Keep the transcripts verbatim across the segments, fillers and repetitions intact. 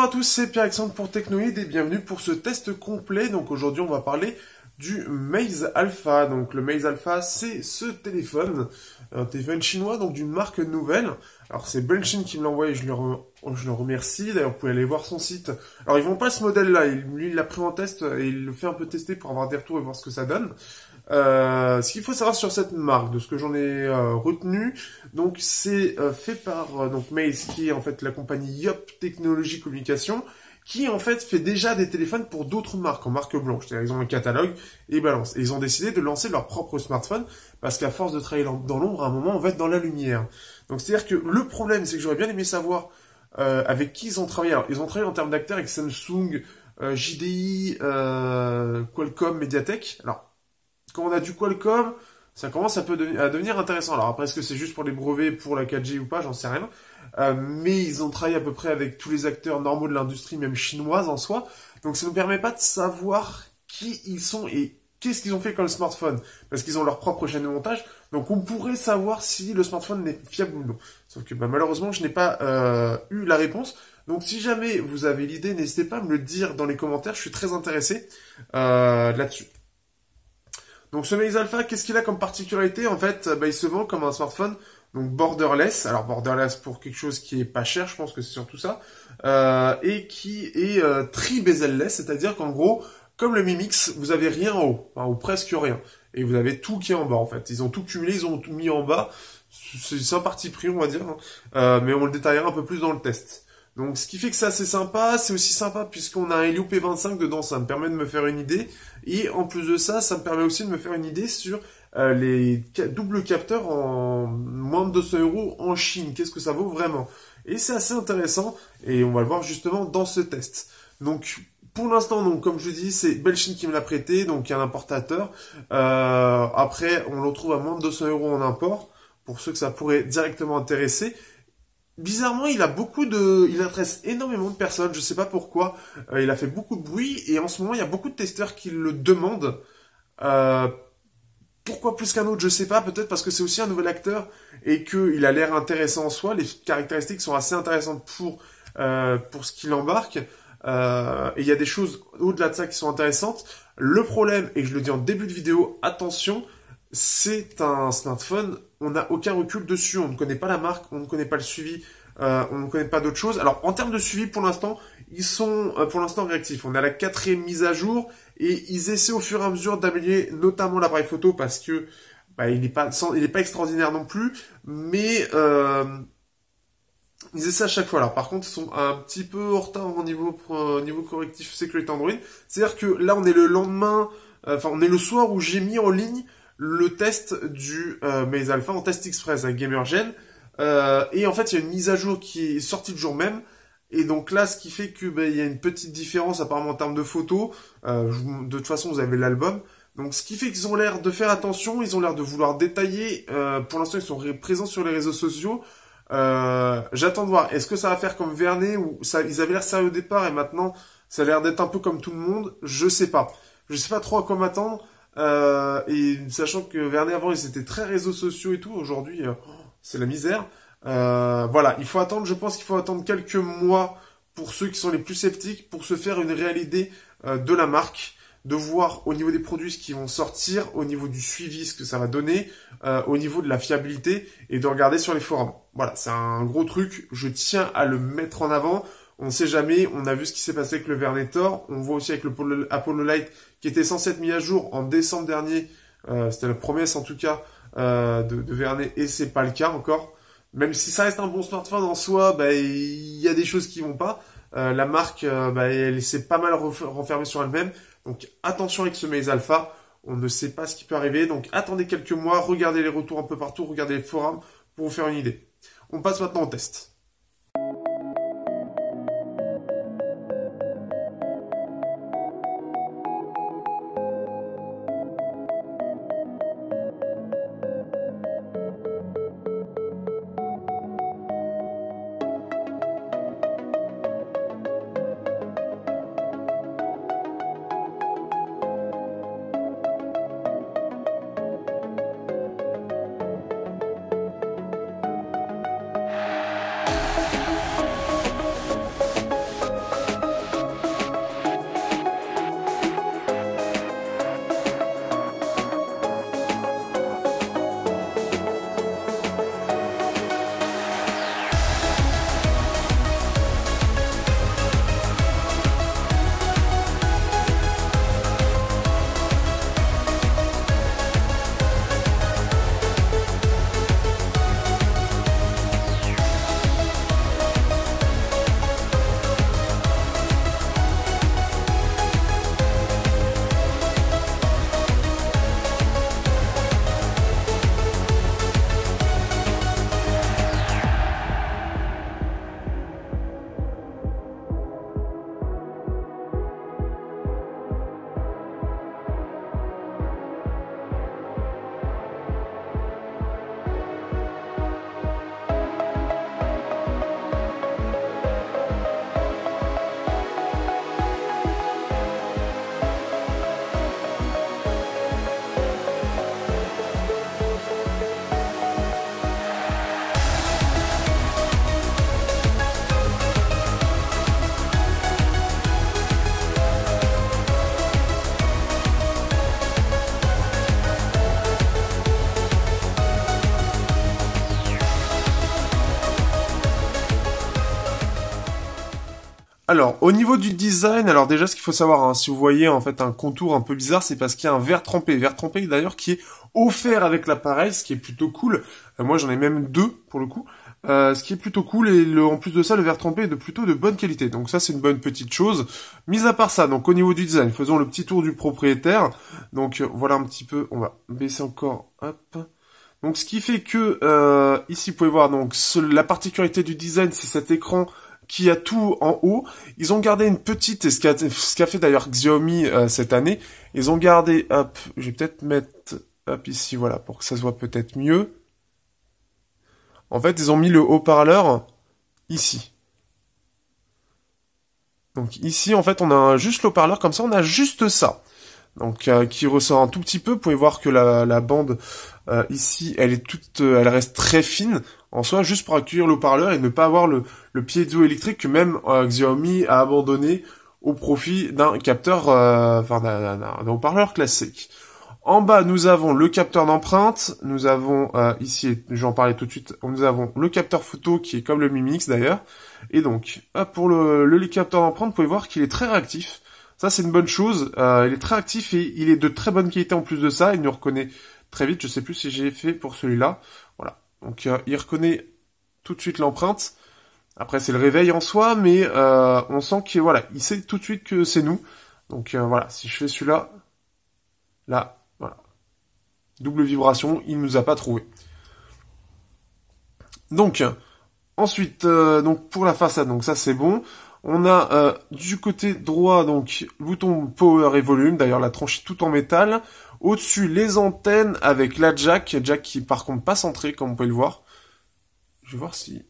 Bonjour à tous, c'est Pierre Alexandre pour Technoïde et bienvenue pour ce test complet. Donc aujourd'hui on va parler du Maze Alpha. Donc le Maze Alpha, c'est ce téléphone, un téléphone chinois, donc d'une marque nouvelle. Alors c'est Belchine qui me l'a envoyé, je le, re... je le remercie. D'ailleurs vous pouvez aller voir son site. Alors ils vendent pas ce modèle là, lui il l'a pris en test et il le fait un peu tester pour avoir des retours et voir ce que ça donne. Euh, ce qu'il faut savoir sur cette marque, de ce que j'en ai euh, retenu, donc c'est euh, fait par euh, donc Maze, qui est en fait la compagnie Yop Technologies Communication, qui en fait fait déjà des téléphones pour d'autres marques en marque blanche. C'est-à-dire ils ont un catalogue et balance. Et ils ont décidé de lancer leur propre smartphone parce qu'à force de travailler dans l'ombre, à un moment on va être dans la lumière. Donc c'est-à-dire que le problème, c'est que j'aurais bien aimé savoir euh, avec qui ils ont travaillé. Alors, ils ont travaillé en termes d'acteurs avec Samsung, euh, J D I, euh, Qualcomm, Mediatek. Alors quand on a du Qualcomm, ça commence à, peu de, à devenir intéressant. Alors après, est-ce que c'est juste pour les brevets, pour la quatre G ou pas, j'en sais rien. Euh, mais ils ont travaillé à peu près avec tous les acteurs normaux de l'industrie, même chinoise en soi. Donc ça ne nous permet pas de savoir qui ils sont et qu'est-ce qu'ils ont fait comme smartphone. Parce qu'ils ont leur propre chaîne de montage. Donc on pourrait savoir si le smartphone est fiable ou non. Sauf que bah, malheureusement, je n'ai pas euh, eu la réponse. Donc si jamais vous avez l'idée, n'hésitez pas à me le dire dans les commentaires. Je suis très intéressé euh, là-dessus. Donc ce Maze Alpha, qu'est-ce qu'il a comme particularité? En fait, bah, il se vend comme un smartphone donc borderless. Alors borderless pour quelque chose qui est pas cher, je pense que c'est surtout ça. Euh, et qui est euh, tri-bezelless, c'est-à-dire qu'en gros, comme le Mi Mix, vous avez rien en haut, hein, ou presque rien. Et vous avez tout qui est en bas en fait. Ils ont tout cumulé, ils ont tout mis en bas. C'est un parti pris, on va dire. Hein. Euh, mais on le détaillera un peu plus dans le test. Donc ce qui fait que c'est assez sympa, c'est aussi sympa puisqu'on a un Helio P vingt-cinq dedans, ça me permet de me faire une idée. Et en plus de ça, ça me permet aussi de me faire une idée sur euh, les doubles capteurs en moins de deux cents euros en Chine. Qu'est-ce que ça vaut vraiment? Et c'est assez intéressant et on va le voir justement dans ce test. Donc pour l'instant, donc comme je dis, c'est Belchine qui me l'a prêté, donc il y a un importateur. Euh, après, on le retrouve à moins de deux cents euros en import, pour ceux que ça pourrait directement intéresser. Bizarrement, il a beaucoup de, il intéresse énormément de personnes. Je sais pas pourquoi. Euh, il a fait beaucoup de bruit et en ce moment, il y a beaucoup de testeurs qui le demandent. Euh, pourquoi plus qu'un autre, je sais pas. Peut-être parce que c'est aussi un nouvel acteur et que il a l'air intéressant en soi. Les caractéristiques sont assez intéressantes pour euh, pour ce qu'il embarque. Euh, et il y a des choses au-delà de ça qui sont intéressantes. Le problème, et je le dis en début de vidéo, attention. C'est un smartphone, on n'a aucun recul dessus, on ne connaît pas la marque, on ne connaît pas le suivi, euh, on ne connaît pas d'autres choses. Alors en termes de suivi, pour l'instant, ils sont euh, pour l'instant réactifs. On a la quatrième mise à jour et ils essaient au fur et à mesure d'améliorer notamment l'appareil photo parce que bah, il n'est pas, il n'est pas extraordinaire non plus, mais euh, ils essaient à chaque fois. Alors par contre, ils sont un petit peu en retard au niveau, euh, niveau correctif sécurité Android. C'est-à-dire que là, on est le lendemain, euh, enfin on est le soir où j'ai mis en ligne le test du euh, Maze Alpha en test express à Gamer Gen. Euh, et en fait, il y a une mise à jour qui est sortie le jour même. Et donc là, ce qui fait que ben, il y a une petite différence apparemment en termes de photos. Euh, je, de toute façon, vous avez l'album. Donc ce qui fait qu'ils ont l'air de faire attention, ils ont l'air de vouloir détailler. Euh, pour l'instant, ils sont présents sur les réseaux sociaux. Euh, J'attends de voir, est-ce que ça va faire comme Vernee ou ça, ils avaient l'air sérieux au départ et maintenant, ça a l'air d'être un peu comme tout le monde. Je sais pas. Je sais pas trop à quoi m'attendre. Euh, et sachant que Vernee avant ils étaient très réseaux sociaux et tout, aujourd'hui euh, c'est la misère. Euh, voilà, il faut attendre, je pense qu'il faut attendre quelques mois pour ceux qui sont les plus sceptiques, pour se faire une réelle idée euh, de la marque, de voir au niveau des produits ce qu'ils vont sortir, au niveau du suivi ce que ça va donner, euh, au niveau de la fiabilité et de regarder sur les forums. Voilà, c'est un gros truc, je tiens à le mettre en avant. On sait jamais, on a vu ce qui s'est passé avec le Vernee Thor, on voit aussi avec le Apollo Lite qui était censé être mis à jour en décembre dernier, euh, c'était la promesse en tout cas euh, de, de Vernee et c'est pas le cas encore. Même si ça reste un bon smartphone en soi, bah, il y a des choses qui vont pas. Euh, la marque, euh, bah, elle s'est pas mal renfermée sur elle-même, donc attention avec ce Maze Alpha, on ne sait pas ce qui peut arriver, donc attendez quelques mois, regardez les retours un peu partout, regardez les forums pour vous faire une idée. On passe maintenant au test. Alors, au niveau du design, alors déjà, ce qu'il faut savoir, hein, si vous voyez en fait un contour un peu bizarre, c'est parce qu'il y a un verre trempé. Verre trempé, d'ailleurs, qui est offert avec l'appareil, ce qui est plutôt cool. Euh, moi, j'en ai même deux, pour le coup. Euh, ce qui est plutôt cool, et le, en plus de ça, le verre trempé est de plutôt de bonne qualité. Donc ça, c'est une bonne petite chose. Mis à part ça, donc au niveau du design, faisons le petit tour du propriétaire. Donc, euh, voilà un petit peu, on va baisser encore, hop. Donc, ce qui fait que, euh, ici, vous pouvez voir, donc ce, la particularité du design, c'est cet écran qui a tout en haut. Ils ont gardé une petite, et ce qu'a ce qu'a fait d'ailleurs Xiaomi euh, cette année, ils ont gardé, hop, je vais peut-être mettre, hop, ici, voilà, pour que ça se voit peut-être mieux. En fait, ils ont mis le haut-parleur ici. Donc ici, en fait, on a juste le haut-parleur, comme ça, on a juste ça. Donc, euh, qui ressort un tout petit peu. Vous pouvez voir que la, la bande, euh, ici, elle est toute, euh, elle reste très fine, en soi, juste pour accueillir le haut-parleur et ne pas avoir le, le piezo électrique que même euh, Xiaomi a abandonné au profit d'un capteur, euh, enfin, d'un haut-parleur classique. En bas, nous avons le capteur d'empreinte. Nous avons, euh, ici, j'en parlais tout de suite, nous avons le capteur photo qui est comme le Mi Mix d'ailleurs. Et donc, pour le, le capteur d'empreinte, vous pouvez voir qu'il est très réactif. Ça, c'est une bonne chose. Euh, il est très réactif et il est de très bonne qualité en plus de ça. Il nous reconnaît très vite. Je sais plus si j'ai fait pour celui-là. Voilà. Donc, euh, il reconnaît tout de suite l'empreinte. Après, c'est le réveil en soi, mais euh, on sent qu'il voilà, il sait tout de suite que c'est nous. Donc, euh, voilà. Si je fais celui-là, là... double vibration, il nous a pas trouvé. Donc, ensuite, euh, donc pour la façade, donc ça c'est bon. On a euh, du côté droit, donc, bouton power et volume. D'ailleurs, la tranche est tout en métal. Au-dessus, les antennes avec la jack. Jack qui, par contre, pas centrée, comme vous pouvez le voir. Je vais voir si...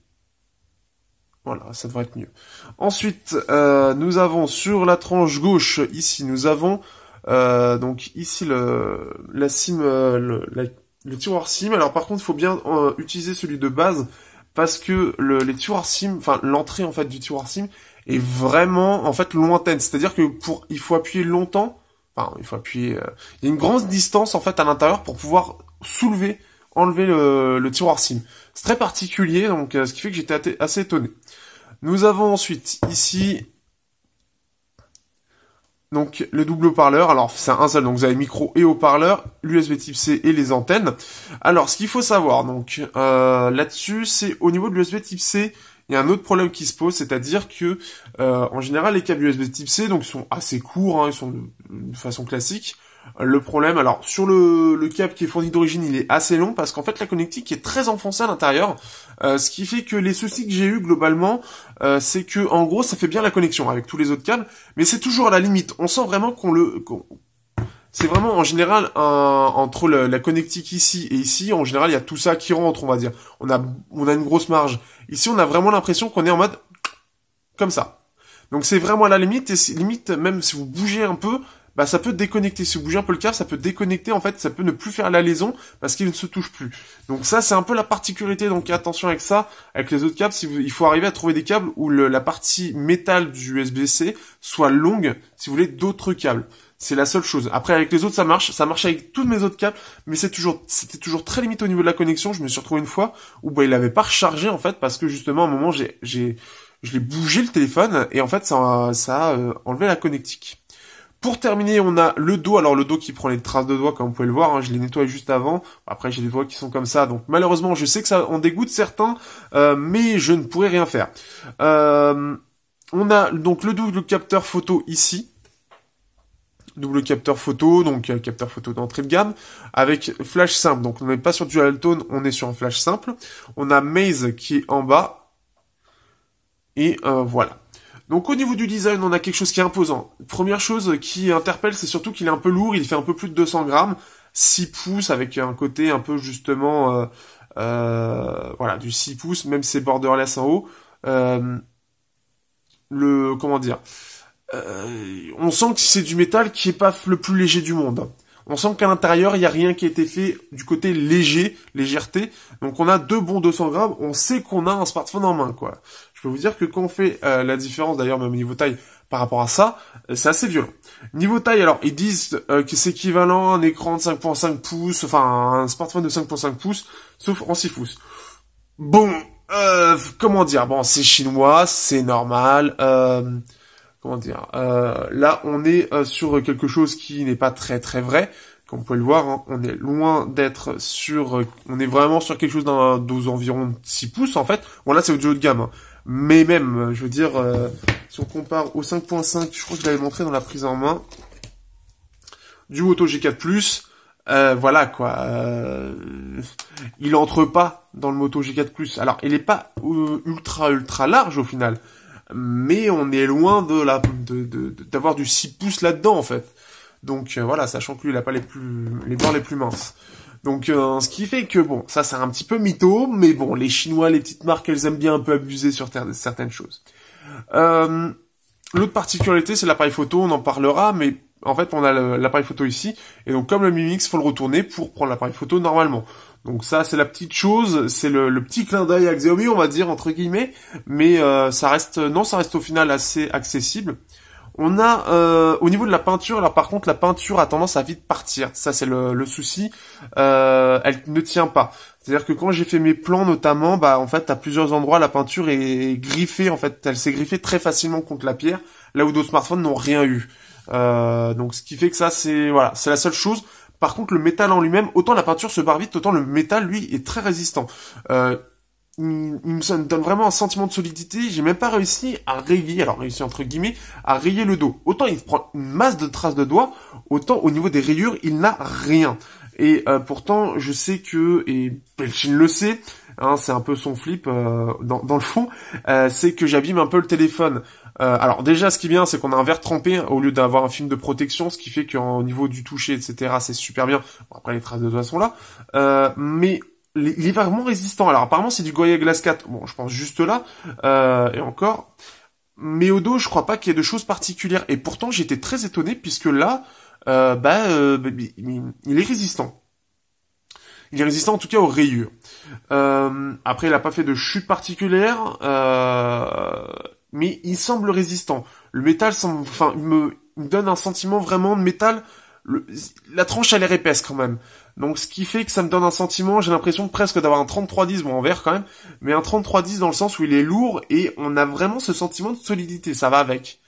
Voilà, ça devrait être mieux. Ensuite, euh, nous avons sur la tranche gauche, ici, nous avons... Euh, donc ici le la SIM, euh, le, la, le tiroir SIM. Alors par contre, il faut bien euh, utiliser celui de base parce que le, les tiroirs SIM, enfin l'entrée en fait du tiroir SIM est vraiment en fait lointaine. C'est-à-dire que pour il faut appuyer longtemps. Enfin, il faut appuyer. Euh, il y a une grande distance en fait à l'intérieur pour pouvoir soulever, enlever le, le tiroir SIM. C'est très particulier, donc euh, ce qui fait que j'étais assez étonné. Nous avons ensuite ici. Donc le double haut-parleur, alors c'est un seul, donc vous avez micro et haut-parleur, l'U S B type C et les antennes. Alors ce qu'il faut savoir donc euh, là-dessus, c'est au niveau de l'U S B type C, il y a un autre problème qui se pose, c'est-à-dire que euh, en général les câbles U S B type C donc sont assez courts, hein, ils sont de, de façon classique. Le problème, alors sur le, le câble qui est fourni d'origine, il est assez long parce qu'en fait la connectique est très enfoncée à l'intérieur, euh, ce qui fait que les soucis que j'ai eu globalement, euh, c'est que en gros ça fait bien la connexion avec tous les autres câbles, mais c'est toujours à la limite. On sent vraiment qu'on le, qu'on... c'est vraiment en général un, entre le, la connectique ici et ici, en général il y a tout ça qui rentre, on va dire. On a, on a une grosse marge. Ici on a vraiment l'impression qu'on est en mode comme ça. Donc c'est vraiment à la limite et limite même si vous bougez un peu. Bah, ça peut déconnecter. Si vous bougez un peu le câble, ça peut déconnecter, en fait, ça peut ne plus faire la liaison parce qu'il ne se touche plus. Donc ça, c'est un peu la particularité, donc attention avec ça, avec les autres câbles, si vous, il faut arriver à trouver des câbles où le, la partie métal du U S B-C soit longue, si vous voulez, d'autres câbles. C'est la seule chose. Après, avec les autres, ça marche, ça marche avec toutes mes autres câbles, mais c'est toujours, c'était toujours très limite au niveau de la connexion. Je me suis retrouvé une fois où, bah, il n'avait pas rechargé, en fait, parce que justement, à un moment, j'ai, j'ai, je l'ai bougé le téléphone et en fait, ça, ça a euh, enlevé la connectique. Pour terminer, on a le dos. Alors le dos qui prend les traces de doigts, comme vous pouvez le voir, hein, je l'ai nettoyé juste avant. Après, j'ai des doigts qui sont comme ça, donc malheureusement, je sais que ça en dégoûte certains, euh, mais je ne pourrais rien faire. Euh, on a donc le double capteur photo ici. Double capteur photo, donc euh, capteur photo d'entrée de gamme, avec flash simple. Donc on n'est pas sur du dual-tone, on est sur un flash simple. On a Maze qui est en bas. Et euh, voilà. Donc au niveau du design, on a quelque chose qui est imposant. Première chose qui interpelle, c'est surtout qu'il est un peu lourd, il fait un peu plus de deux cents grammes, six pouces avec un côté un peu justement, euh, euh, voilà, du six pouces, même si c'est borderless en haut. Euh, le, comment dire, euh, on sent que c'est du métal qui est pas le plus léger du monde. On sent qu'à l'intérieur, il n'y a rien qui a été fait du côté léger, légèreté. Donc on a deux bons deux cents grammes, on sait qu'on a un smartphone en main, quoi. Je peux vous dire que quand on fait euh, la différence, d'ailleurs même niveau taille par rapport à ça, euh, c'est assez violent. Niveau taille, alors ils disent euh, que c'est équivalent à un écran de cinq virgule cinq pouces, enfin un smartphone de cinq virgule cinq pouces, sauf en six pouces. Bon, euh, comment dire, bon c'est chinois, c'est normal, euh, comment dire, euh, là on est euh, sur quelque chose qui n'est pas très très vrai. Comme vous pouvez le voir, hein, on est loin d'être sur... Euh, on est vraiment sur quelque chose d'un dos environ six pouces, en fait. Bon, là, c'est au-dessus de gamme. Hein. Mais même, je veux dire, euh, si on compare au cinq point cinq, je crois que je l'avais montré dans la prise en main, du Moto G quatre plus, euh, voilà, quoi. Euh, il entre pas dans le Moto G quatre plus. Alors, il n'est pas euh, ultra, ultra large, au final. Mais on est loin de la de, de, de, d'avoir du six pouces là-dedans, en fait. Donc euh, voilà, sachant que lui il a pas les plus les bords les plus minces. Donc euh, ce qui fait que bon, ça c'est un petit peu mytho, mais bon, les Chinois, les petites marques, elles aiment bien un peu abuser sur certaines choses. Euh, l'autre particularité, c'est l'appareil photo, on en parlera, mais en fait on a l'appareil photo ici, et donc comme le Mi Mix, faut le retourner pour prendre l'appareil photo normalement. Donc ça c'est la petite chose, c'est le, le petit clin d'œil à Xiaomi, on va dire entre guillemets, mais euh, ça reste non, ça reste au final assez accessible. On a, euh, au niveau de la peinture, alors par contre, la peinture a tendance à vite partir. Ça, c'est le, le souci. Euh, elle ne tient pas. C'est-à-dire que quand j'ai fait mes plans, notamment, bah, en fait, à plusieurs endroits, la peinture est griffée. En fait, elle s'est griffée très facilement contre la pierre, là où d'autres smartphones n'ont rien eu. Euh, donc, ce qui fait que ça, c'est voilà, c'est la seule chose. Par contre, le métal en lui-même, autant la peinture se barre vite, autant le métal, lui, est très résistant. Euh, Il me donne vraiment un sentiment de solidité. J'ai même pas réussi à rayer, alors réussi entre guillemets, à rayer le dos. Autant il prend une masse de traces de doigts, autant au niveau des rayures, il n'a rien. Et euh, pourtant, je sais que, et Belchine le sait, hein, c'est un peu son flip euh, dans, dans le fond, euh, c'est que j'abîme un peu le téléphone. Euh, alors déjà, ce qui est bien, c'est qu'on a un verre trempé, hein, au lieu d'avoir un film de protection, ce qui fait qu'au niveau du toucher, et cetera, c'est super bien. Bon, après, les traces de doigts sont là. Euh, mais... il est vraiment résistant. Alors apparemment c'est du Gorilla Glass quatre. Bon, je pense juste là. Euh, et encore. Mais au dos, je crois pas qu'il y ait de choses particulières. Et pourtant, j'étais très étonné puisque là, euh, bah, euh, il est résistant. Il est résistant en tout cas aux rayures. Euh, après, il a pas fait de chute particulière. Euh, mais il semble résistant. Le métal semble, enfin, il me, il me donne un sentiment vraiment de métal. Le, la tranche a l'air épaisse quand même. Donc ce qui fait que ça me donne un sentiment, j'ai l'impression presque d'avoir un trente-trois dix, bon en vert quand même, mais un trente-trois dix dans le sens où il est lourd et on a vraiment ce sentiment de solidité, ça va avec.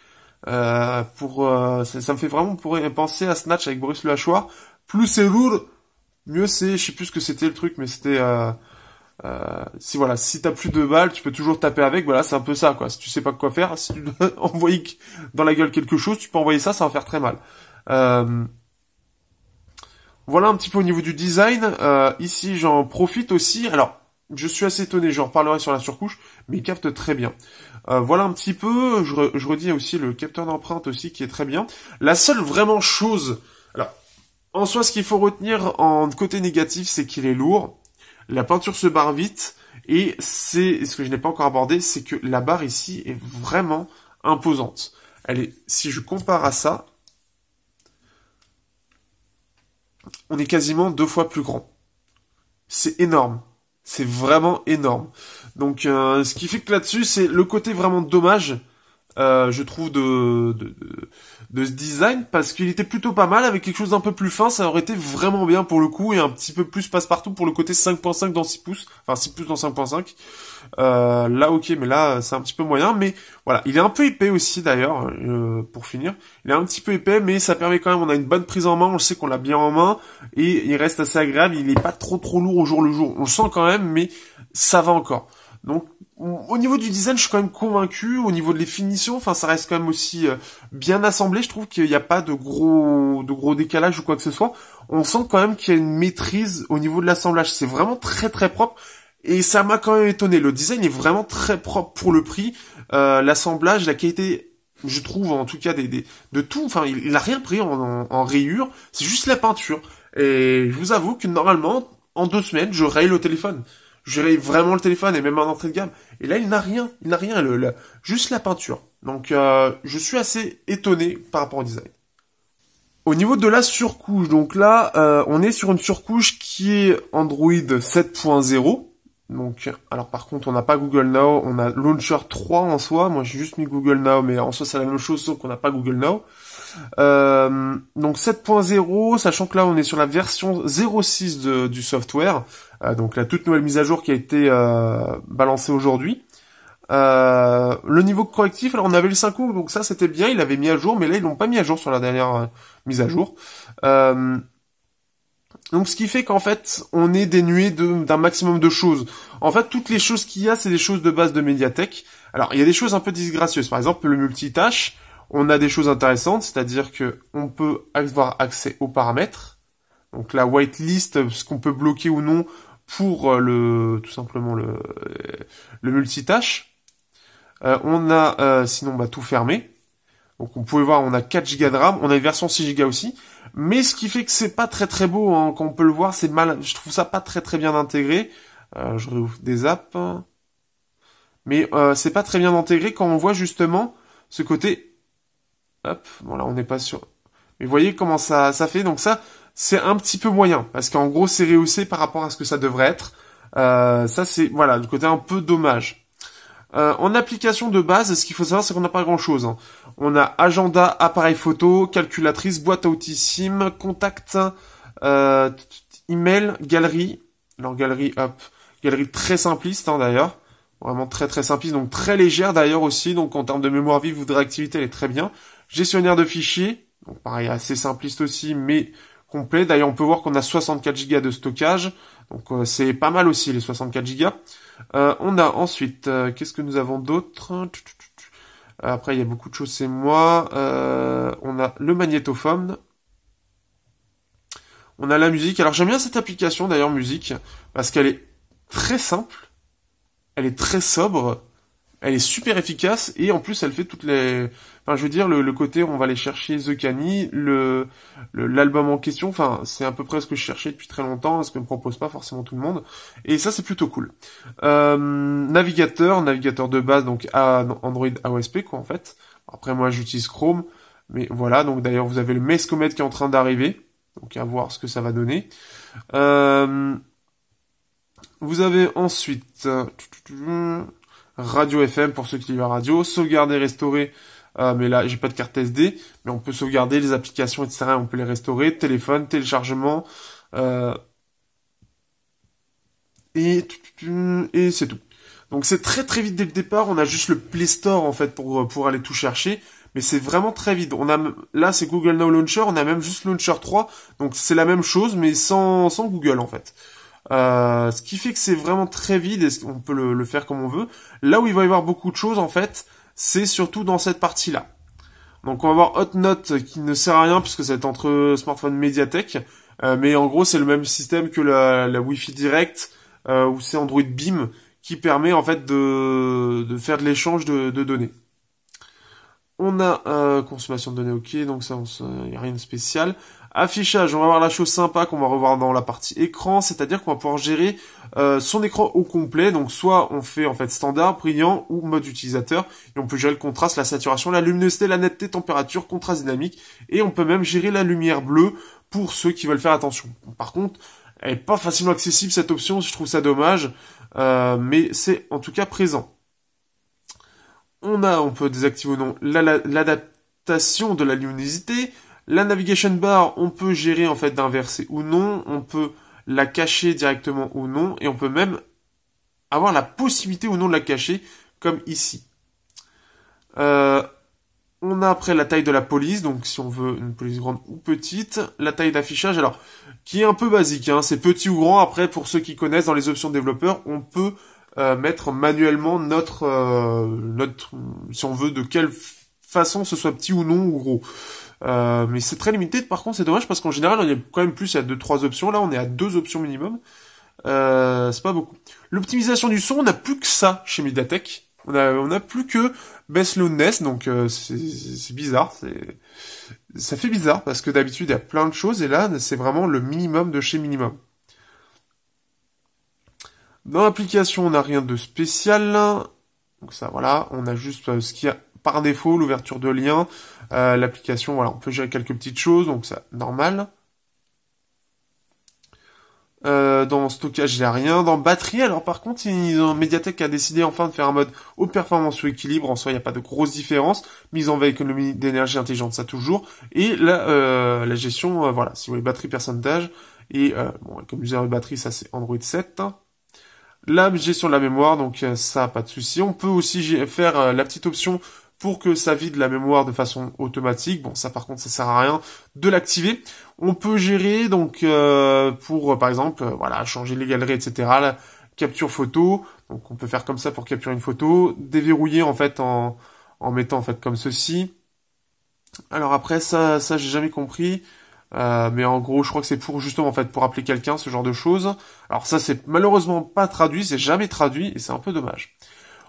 Euh, pour, euh, ça, ça me fait vraiment pour penser à Snatch avec Boris Le Hachoir. Plus c'est lourd, mieux c'est, je sais plus ce que c'était le truc, mais c'était... Euh, euh, si voilà, si t'as plus de balles, tu peux toujours taper avec, voilà c'est un peu ça quoi. Si tu sais pas quoi faire, si tu dois envoyer dans la gueule quelque chose, tu peux envoyer ça, ça va faire très mal. Euh... Voilà un petit peu au niveau du design. Euh, ici, j'en profite aussi. Alors, je suis assez étonné, j'en reparlerai sur la surcouche, mais il capte très bien. Euh, voilà un petit peu. Je, re, je redis aussi le capteur d'empreinte aussi qui est très bien. La seule vraiment chose... Alors, en soi, ce qu'il faut retenir en côté négatif, c'est qu'il est lourd. La peinture se barre vite. Et c'est ce que je n'ai pas encore abordé, c'est que la barre ici est vraiment imposante. Elle est, si je compare à ça... on est quasiment deux fois plus grand. C'est énorme. C'est vraiment énorme. Donc, euh, ce qui fait que là-dessus, c'est le côté vraiment dommage, euh, je trouve, de, de, de, de ce design, parce qu'il était plutôt pas mal, avec quelque chose d'un peu plus fin, ça aurait été vraiment bien pour le coup, et un petit peu plus passe-partout pour le côté cinq point cinq dans six pouces, enfin six pouces dans cinq point cinq. Euh, là, ok, mais là, c'est un petit peu moyen, mais voilà. Il est un peu épais aussi, d'ailleurs, euh, pour finir. Il est un petit peu épais, mais ça permet quand même, on a une bonne prise en main, on le sait qu'on l'a bien en main, et il reste assez agréable, il est pas trop trop lourd au jour le jour. On le sent quand même, mais ça va encore. Donc, au niveau du design, je suis quand même convaincu. Au niveau des finitions, enfin, ça reste quand même aussi bien assemblé. Je trouve qu'il n'y a pas de gros, de gros décalage ou quoi que ce soit. On sent quand même qu'il y a une maîtrise au niveau de l'assemblage. C'est vraiment très très propre. Et ça m'a quand même étonné. Le design est vraiment très propre pour le prix. Euh, l'assemblage, la qualité, je trouve en tout cas des, des de tout. Enfin, il, il a rien pris en, en, en rayures. C'est juste la peinture. Et je vous avoue que normalement, en deux semaines, je raye le téléphone. Je raye vraiment le téléphone et même en entrée de gamme. Et là, il n'a rien. Il n'a rien. Le, le, juste la peinture. Donc, euh, je suis assez étonné par rapport au design. Au niveau de la surcouche, donc là, euh, on est sur une surcouche qui est Android sept point zéro. Donc, alors par contre, on n'a pas Google Now, on a Launcher trois en soi. Moi, j'ai juste mis Google Now, mais en soi, c'est la même chose, sauf qu'on n'a pas Google Now. Euh, donc, sept point zéro, sachant que là, on est sur la version zéro six de, du software. Euh, donc, la toute nouvelle mise à jour qui a été euh, balancée aujourd'hui. Euh, le niveau correctif, alors on avait le cinq O, donc ça c'était bien, ils l'avaient mis à jour, mais là ils l'ont pas mis à jour sur la dernière euh, mise à jour. Euh, donc ce qui fait qu'en fait, on est dénué d'un maximum de choses. En fait, toutes les choses qu'il y a, c'est des choses de base de Mediatek. Alors, il y a des choses un peu disgracieuses, par exemple le multitâche, on a des choses intéressantes, c'est-à-dire que on peut avoir accès aux paramètres, donc la whitelist, ce qu'on peut bloquer ou non pour le tout simplement le, le multitâche. Euh, on a euh, sinon bah, tout fermé. Donc on pouvait voir, on a quatre gigas de RAM, on a une version six gigas aussi. Mais ce qui fait que c'est pas très très beau, hein, qu'on peut le voir, c'est mal. Je trouve ça pas très très bien intégré. Euh, je réouvre des apps, mais euh, c'est pas très bien intégré quand on voit justement ce côté. Hop, bon là on n'est pas sûr. Mais vous voyez comment ça ça fait. Donc ça c'est un petit peu moyen parce qu'en gros c'est rehaussé par rapport à ce que ça devrait être. Euh, ça c'est voilà le côté un peu dommage. Euh, en application de base, ce qu'il faut savoir, c'est qu'on n'a pas grand-chose. Hein. On a agenda, appareil photo, calculatrice, boîte à outils SIM, contact, euh, email, galerie. Alors galerie, hop, galerie très simpliste hein, d'ailleurs, vraiment très très simpliste, donc très légère d'ailleurs aussi. Donc en termes de mémoire vive ou de réactivité, elle est très bien. Gestionnaire de fichiers, donc pareil assez simpliste aussi, mais complet. D'ailleurs, on peut voir qu'on a soixante-quatre gigas de stockage, donc euh, c'est pas mal aussi les soixante-quatre gigas. Euh, on a ensuite, euh, qu'est-ce que nous avons d'autre? Après, il y a beaucoup de choses, c'est moi. Euh, on a le magnétophone. On a la musique. Alors, j'aime bien cette application, d'ailleurs, musique, parce qu'elle est très simple. Elle est très sobre. Elle est super efficace. Et en plus, elle fait toutes les... Enfin, je veux dire, le, le côté, on va aller chercher The Cani, le l'album en question. Enfin, c'est à peu près ce que je cherchais depuis très longtemps, ce que me propose pas forcément tout le monde. Et ça, c'est plutôt cool. Euh, navigateur, navigateur de base, donc à Android A O S P, quoi, en fait. Après, moi, j'utilise Chrome. Mais voilà, donc d'ailleurs, vous avez le Maze Comet qui est en train d'arriver. Donc, à voir ce que ça va donner. Euh, vous avez ensuite... Radio F M, pour ceux qui vivent à radio. Sauvegarder, restaurer... Euh, mais là, j'ai pas de carte S D, mais on peut sauvegarder les applications, et cetera. On peut les restaurer, téléphone, téléchargement, euh... et et c'est tout. Donc c'est très très vite dès le départ. On a juste le Play Store en fait pour pour aller tout chercher, mais c'est vraiment très vite. On a là c'est Google Now Launcher, on a même juste Launcher trois, donc c'est la même chose mais sans sans Google en fait. Euh, ce qui fait que c'est vraiment très vide et on peut le, le faire comme on veut. Là où il va y avoir beaucoup de choses en fait. C'est surtout dans cette partie-là. Donc on va voir Hot Note qui ne sert à rien puisque c'est entre smartphone Mediatek, euh, mais en gros c'est le même système que la, la Wi-Fi Direct euh, ou c'est Android Beam qui permet en fait de, de faire de l'échange de, de données. On a euh, consommation de données, ok, donc ça il n'y a rien de spécial. Affichage, on va voir la chose sympa qu'on va revoir dans la partie écran, c'est-à-dire qu'on va pouvoir gérer euh, son écran au complet, donc soit on fait en fait standard, brillant ou mode utilisateur, et on peut gérer le contraste, la saturation, la luminosité, la netteté, température, contraste dynamique, et on peut même gérer la lumière bleue pour ceux qui veulent faire attention. Par contre, elle n'est pas facilement accessible cette option, je trouve ça dommage, euh, mais c'est en tout cas présent. On a, on peut désactiver ou non l'adaptation de la luminosité. La navigation bar, on peut gérer en fait d'inverser ou non, on peut la cacher directement ou non, et on peut même avoir la possibilité ou non de la cacher, comme ici. Euh, on a après la taille de la police, donc si on veut une police grande ou petite, la taille d'affichage, alors qui est un peu basique, hein, c'est petit ou grand, après pour ceux qui connaissent dans les options développeurs, on peut euh, mettre manuellement notre, euh, notre, si on veut, de quelle façon ce soit petit ou non ou gros. Euh, mais c'est très limité, par contre c'est dommage parce qu'en général on y a quand même plus, il y a deux trois options, là on est à deux options minimum, euh, c'est pas beaucoup. L'optimisation du son, on n'a plus que ça chez Mediatek, on a, on a plus que Best Loudness, donc euh, c'est bizarre, ça fait bizarre parce que d'habitude il y a plein de choses et là c'est vraiment le minimum de chez minimum. Dans l'application on n'a rien de spécial, donc ça voilà, on a juste ce qu'il y a par défaut, l'ouverture de lien, euh, l'application, voilà, on peut gérer quelques petites choses, donc ça, normal. Euh, dans stockage, il n'y a rien. Dans batterie, alors par contre, ils ont, Mediatek a décidé enfin de faire un mode haute performance ou équilibre, en soi, il n'y a pas de grosse différence. Mise en veille, économie d'énergie intelligente, ça toujours. Et la, euh, la gestion, euh, voilà, si vous voulez, batterie, pourcentage. Et, euh, bon, comme je disais, la batterie, ça c'est Android sept. l'objet sur la mémoire, donc ça, pas de souci. On peut aussi faire la petite option pour que ça vide la mémoire de façon automatique. Bon, ça par contre, ça sert à rien de l'activer. On peut gérer, donc, euh, pour, par exemple, euh, voilà, changer les galeries, et cetera. La capture photo, donc on peut faire comme ça pour capturer une photo. Déverrouiller, en fait, en, en mettant, en fait, comme ceci. Alors après, ça, ça j'ai jamais compris. Euh, mais en gros, je crois que c'est pour, justement, en fait, pour appeler quelqu'un, ce genre de choses. Alors ça, c'est malheureusement pas traduit, c'est jamais traduit, et c'est un peu dommage.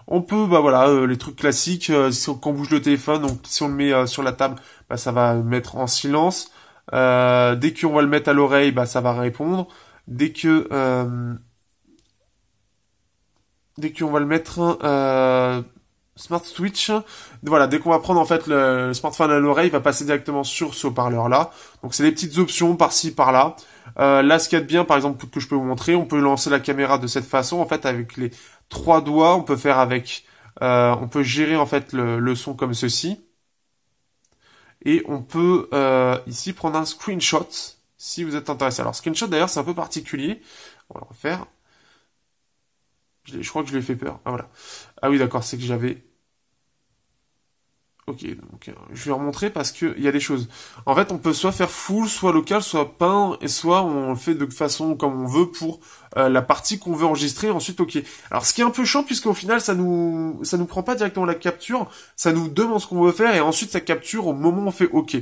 On peut, bah voilà, euh, les trucs classiques, euh, si on, quand on bouge le téléphone, donc si on le met euh, sur la table, bah, ça va mettre en silence. Euh, dès qu'on va le mettre à l'oreille, bah, ça va répondre. Dès que euh, dès qu'on va le mettre euh, smart switch, voilà, dès qu'on va prendre en fait le, le smartphone à l'oreille, il va passer directement sur ce haut-parleur là. Donc c'est des petites options par-ci par-là. Euh, là, ce qu'il y a de bien, par exemple, que je peux vous montrer, on peut lancer la caméra de cette façon, en fait, avec les trois doigts. On peut faire avec, euh, on peut gérer en fait le, le son comme ceci, et on peut euh, ici prendre un screenshot si vous êtes intéressé. Alors screenshot d'ailleurs c'est un peu particulier, on va le refaire. Je, je crois que je l'ai fait peur. Ah voilà. Ah oui d'accord, c'est que j'avais. Ok, donc euh, je vais remontrer parce que il y a des choses. En fait, on peut soit faire full, soit local, soit peindre, et soit on le fait de façon comme on veut pour euh, la partie qu'on veut enregistrer. Ensuite, ok. Alors, ce qui est un peu chiant, puisqu'au final, ça nous ça nous prend pas directement la capture, ça nous demande ce qu'on veut faire, et ensuite ça capture au moment où on fait ok.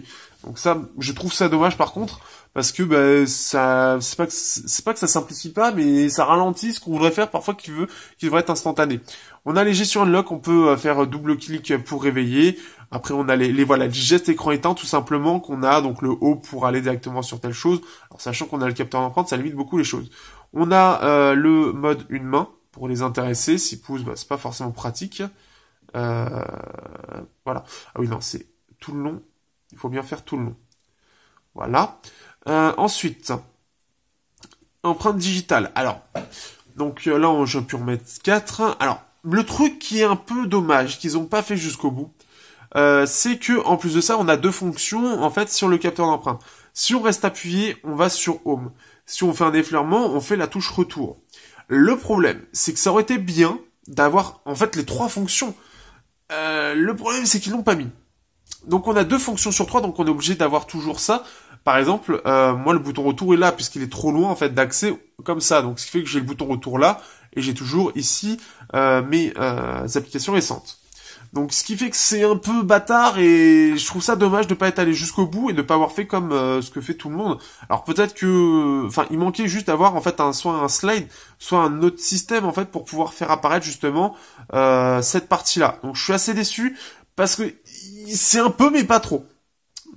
Donc ça, je trouve ça dommage par contre, parce que ben ça c'est pas que c'est pas que ça simplifie pas, mais ça ralentit ce qu'on voudrait faire parfois qui veut qui devrait être instantané. On a les gestions unlock, on peut faire double clic pour réveiller. Après on a les, les voilà les gestes écran éteint tout simplement qu'on a, donc le haut pour aller directement sur telle chose. Alors sachant qu'on a le capteur d'empreinte, ça limite beaucoup les choses. On a euh, le mode une main pour les intéressés, six pouces, bah, c'est pas forcément pratique. Euh, voilà. Ah oui non, c'est tout le long. Il faut bien faire tout le long. Voilà. Euh, ensuite, empreinte digitale. Alors, donc là, on, je peux en mettre quatre. Alors, le truc qui est un peu dommage, qu'ils n'ont pas fait jusqu'au bout, euh, c'est que en plus de ça, on a deux fonctions en fait sur le capteur d'empreinte. Si on reste appuyé, on va sur Home. Si on fait un effleurement, on fait la touche Retour. Le problème, c'est que ça aurait été bien d'avoir en fait les trois fonctions. Euh, le problème, c'est qu'ils l'ont pas mis. Donc on a deux fonctions sur trois, donc on est obligé d'avoir toujours ça. Par exemple, euh, moi le bouton retour est là, puisqu'il est trop loin en fait d'accès comme ça. Donc ce qui fait que j'ai le bouton retour là, et j'ai toujours ici euh, mes euh, applications récentes. Donc ce qui fait que c'est un peu bâtard, et je trouve ça dommage de ne pas être allé jusqu'au bout, et de ne pas avoir fait comme euh, ce que fait tout le monde. Alors peut-être que... Enfin, il manquait juste d'avoir en fait un, soit un slide, soit un autre système en fait pour pouvoir faire apparaître justement euh, cette partie-là. Donc je suis assez déçu, parce que... c'est un peu mais pas trop.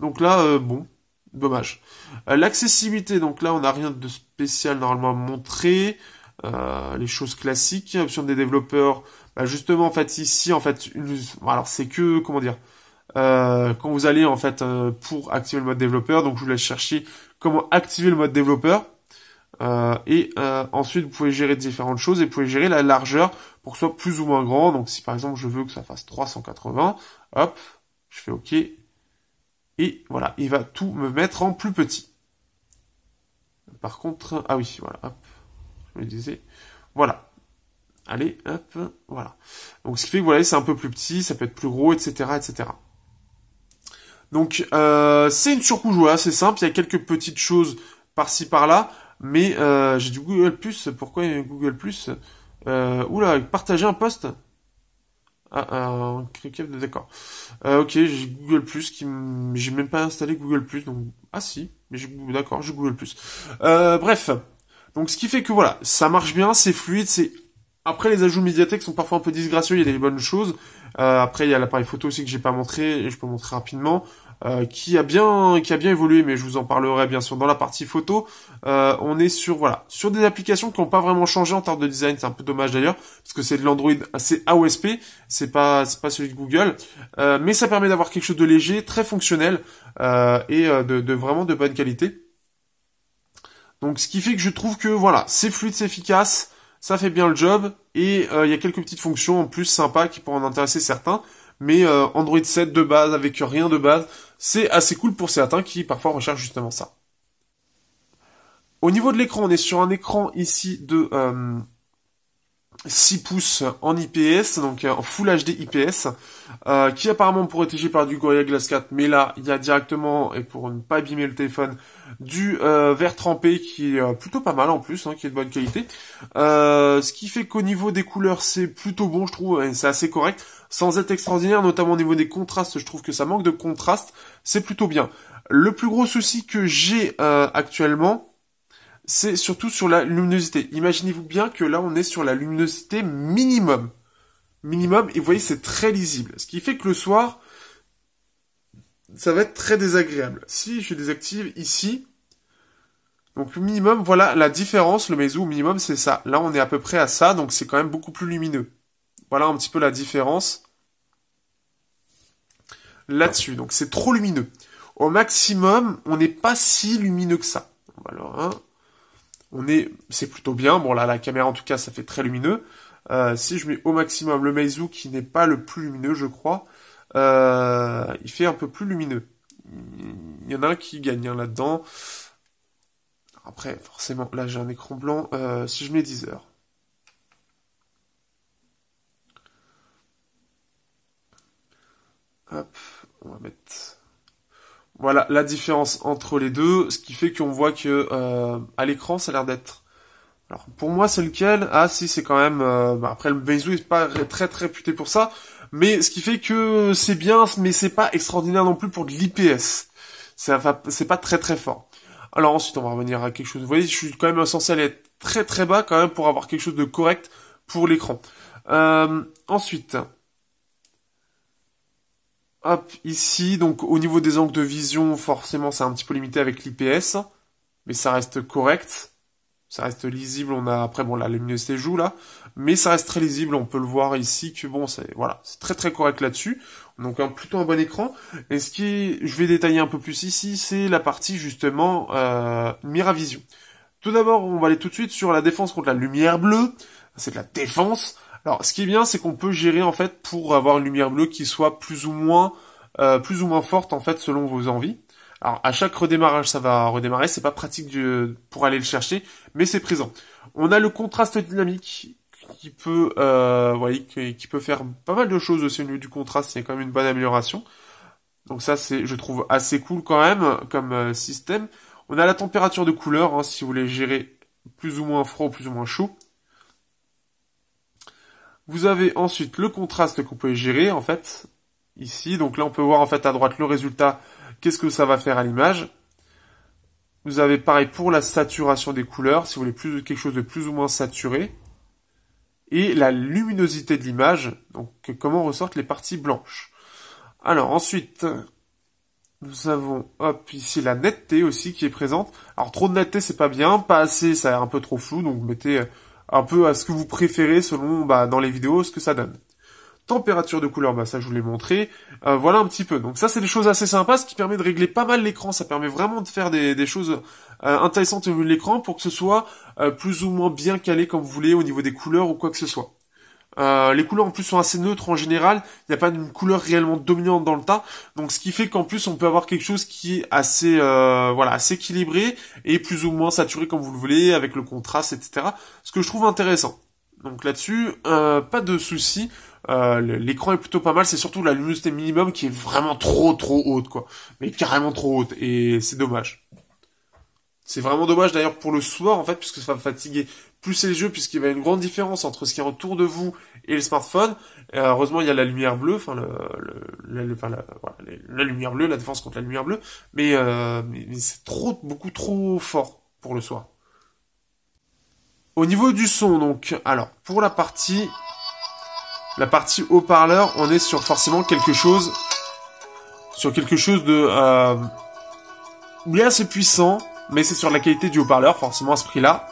Donc là, euh, bon, dommage. Euh, L'accessibilité, donc là on n'a rien de spécial normalement à montrer. Euh, les choses classiques, option des développeurs. Bah justement en fait ici en fait, une... alors c'est que comment dire, euh, quand vous allez en fait euh, pour activer le mode développeur, donc je vous laisse chercher comment activer le mode développeur. Euh, et euh, ensuite vous pouvez gérer différentes choses, et vous pouvez gérer la largeur pour que ce soit plus ou moins grand. Donc si par exemple je veux que ça fasse trois cent quatre-vingts, hop. Je fais OK. Et voilà, il va tout me mettre en plus petit. Par contre... Ah oui, voilà, hop. Je me disais... Voilà. Allez, hop, voilà. Donc ce qui fait que, voilà, c'est un peu plus petit, ça peut être plus gros, et cetera, et cetera. Donc, euh, c'est une surcouche, voilà, c'est simple. Il y a quelques petites choses par-ci, par-là. Mais euh, j'ai du Google plus. Pourquoi Google plus euh, Oula, partager un post. Ah, un cricket, d'accord. Euh, ok, j'ai Google plus, qui m... j'ai même pas installé Google plus, donc... Ah si, mais j'ai d'accord, j'ai Google plus. Euh, bref, donc ce qui fait que voilà, ça marche bien, c'est fluide, c'est... Après, les ajouts Mediatek sont parfois un peu disgracieux, il y a des bonnes choses. Euh, après, il y a l'appareil photo aussi que j'ai pas montré, et je peux montrer rapidement, euh, qui a bien qui a bien évolué, mais je vous en parlerai bien sûr dans la partie photo. Euh, on est sur voilà sur des applications qui n'ont pas vraiment changé en termes de design, c'est un peu dommage d'ailleurs, parce que c'est de l'Android, c'est A O S P, c'est pas c'est pas celui de Google, euh, mais ça permet d'avoir quelque chose de léger, très fonctionnel, euh, et de, de vraiment de bonne qualité. Donc ce qui fait que je trouve que voilà, c'est fluide, c'est efficace. Ça fait bien le job, et il euh, y a quelques petites fonctions en plus sympas qui pourront en intéresser certains, mais euh, Android sept de base, avec rien de base, c'est assez cool pour certains qui parfois recherchent justement ça. Au niveau de l'écran, on est sur un écran ici de... Euh, six pouces en I P S, donc en Full H D I P S, euh, qui apparemment protégé par du Gorilla Glass quatre, mais là il y a directement, et pour ne pas abîmer le téléphone, du euh, verre trempé qui est plutôt pas mal en plus, hein, qui est de bonne qualité, euh, ce qui fait qu'au niveau des couleurs c'est plutôt bon je trouve, et c'est assez correct, sans être extraordinaire, notamment au niveau des contrastes, je trouve que ça manque de contraste, c'est plutôt bien. Le plus gros souci que j'ai euh, actuellement, c'est surtout sur la luminosité. Imaginez-vous bien que là, on est sur la luminosité minimum. Minimum, et vous voyez, c'est très lisible. Ce qui fait que le soir, ça va être très désagréable. Si je désactive ici, donc minimum, voilà la différence. Le Meizu, minimum, c'est ça. Là, on est à peu près à ça, donc c'est quand même beaucoup plus lumineux. Voilà un petit peu la différence là-dessus. Donc, c'est trop lumineux. Au maximum, on n'est pas si lumineux que ça. Alors, hein. On est, c'est plutôt bien. Bon là, la caméra en tout cas, ça fait très lumineux. Euh, si je mets au maximum le Meizu, qui n'est pas le plus lumineux, je crois, euh, il fait un peu plus lumineux. Il y en a un qui gagne hein, là-dedans. Après, forcément, là j'ai un écran blanc. Euh, si je mets dix heures, hop, on va mettre. Voilà la différence entre les deux, ce qui fait qu'on voit que euh, à l'écran ça a l'air d'être. Alors pour moi c'est lequel? Ah si c'est quand même. Euh, bah, après le Meizu n'est pas très très réputé pour ça, mais ce qui fait que c'est bien, mais c'est pas extraordinaire non plus pour de l'I P S. C'est pas très très fort. Alors ensuite on va revenir à quelque chose. Vous voyez, je suis quand même censé aller très très bas quand même pour avoir quelque chose de correct pour l'écran. Euh, ensuite. Hop, ici, donc au niveau des angles de vision, forcément c'est un petit peu limité avec l'I P S, mais ça reste correct, ça reste lisible, on a, après bon la luminosité joue là, mais ça reste très lisible, on peut le voir ici que bon, c'est voilà, c'est très très correct là-dessus, donc hein, plutôt un bon écran, et ce qui, je vais détailler un peu plus ici, c'est la partie justement euh, Miravision. Tout d'abord, on va aller tout de suite sur la défense contre la lumière bleue, c'est de la défense. Alors, ce qui est bien, c'est qu'on peut gérer, en fait, pour avoir une lumière bleue qui soit plus ou moins euh, plus ou moins forte, en fait, selon vos envies. Alors, à chaque redémarrage, ça va redémarrer. C'est pas pratique du, pour aller le chercher, mais c'est présent. On a le contraste dynamique qui peut, euh, voyez, qui, qui peut faire pas mal de choses aussi au niveau du contraste. Il y a quand même une bonne amélioration. Donc ça, c'est, je trouve, assez cool quand même comme euh, système. On a la température de couleur, hein, si vous voulez gérer plus ou moins froid ou plus ou moins chaud. Vous avez ensuite le contraste que vous pouvez gérer, en fait, ici. Donc là, on peut voir, en fait, à droite, le résultat, qu'est-ce que ça va faire à l'image. Vous avez, pareil, pour la saturation des couleurs, si vous voulez plus, quelque chose de plus ou moins saturé. Et la luminosité de l'image, donc comment ressortent les parties blanches. Alors, ensuite, nous avons, hop, ici, la netteté aussi qui est présente. Alors, trop de netteté, c'est pas bien. Pas assez, ça a l'air un peu trop flou, donc mettez un peu à ce que vous préférez selon, bah, dans les vidéos, ce que ça donne. Température de couleur, bah, ça je vous l'ai montré. Euh, voilà un petit peu. Donc ça, c'est des choses assez sympas, ce qui permet de régler pas mal l'écran. Ça permet vraiment de faire des, des choses euh, intéressantes au niveau de l'écran pour que ce soit euh, plus ou moins bien calé comme vous voulez au niveau des couleurs ou quoi que ce soit. Euh, les couleurs en plus sont assez neutres en général. Il n'y a pas une couleur réellement dominante dans le tas. Donc ce qui fait qu'en plus, on peut avoir quelque chose qui est assez, euh, voilà, assez équilibré et plus ou moins saturé comme vous le voulez, avec le contraste, et cetera. Ce que je trouve intéressant. Donc là-dessus, euh, pas de souci. Euh, l'écran est plutôt pas mal. C'est surtout la luminosité minimum qui est vraiment trop trop haute, quoi. Mais carrément trop haute. Et c'est dommage. C'est vraiment dommage d'ailleurs pour le soir en fait, puisque ça va fatiguer plus les yeux, puisqu'il y a une grande différence entre ce qui est autour de vous et le smartphone. Et heureusement, il y a la lumière bleue, enfin, le, le, le, enfin la, voilà, la lumière bleue, la défense contre la lumière bleue, mais, euh, mais c'est trop, beaucoup trop fort pour le soir. Au niveau du son, donc, alors pour la partie, la partie haut-parleur, on est sur forcément quelque chose, sur quelque chose de euh, bien assez puissant, mais c'est sur la qualité du haut-parleur, forcément à ce prix-là.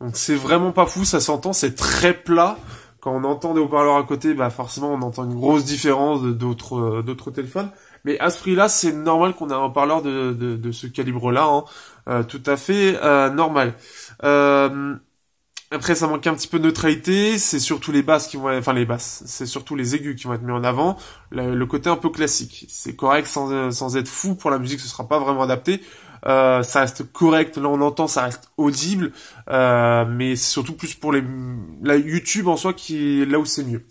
Donc c'est vraiment pas fou, ça s'entend, c'est très plat. Quand on entend des haut-parleurs à côté, bah forcément on entend une grosse différence d'autres d'autres téléphones. Mais à ce prix-là, c'est normal qu'on ait un haut-parleur de, de, de ce calibre-là, hein. euh, tout à fait euh, normal. Euh, Après, ça manque un petit peu de neutralité, c'est surtout les basses qui vont, enfin les basses, c'est surtout les aigus qui vont être mis en avant, le, le côté un peu classique. C'est correct sans, sans être fou, pour la musique ce sera pas vraiment adapté, euh, ça reste correct, là on entend, ça reste audible, euh, mais c'est surtout plus pour les, la YouTube en soi qui est là où c'est mieux.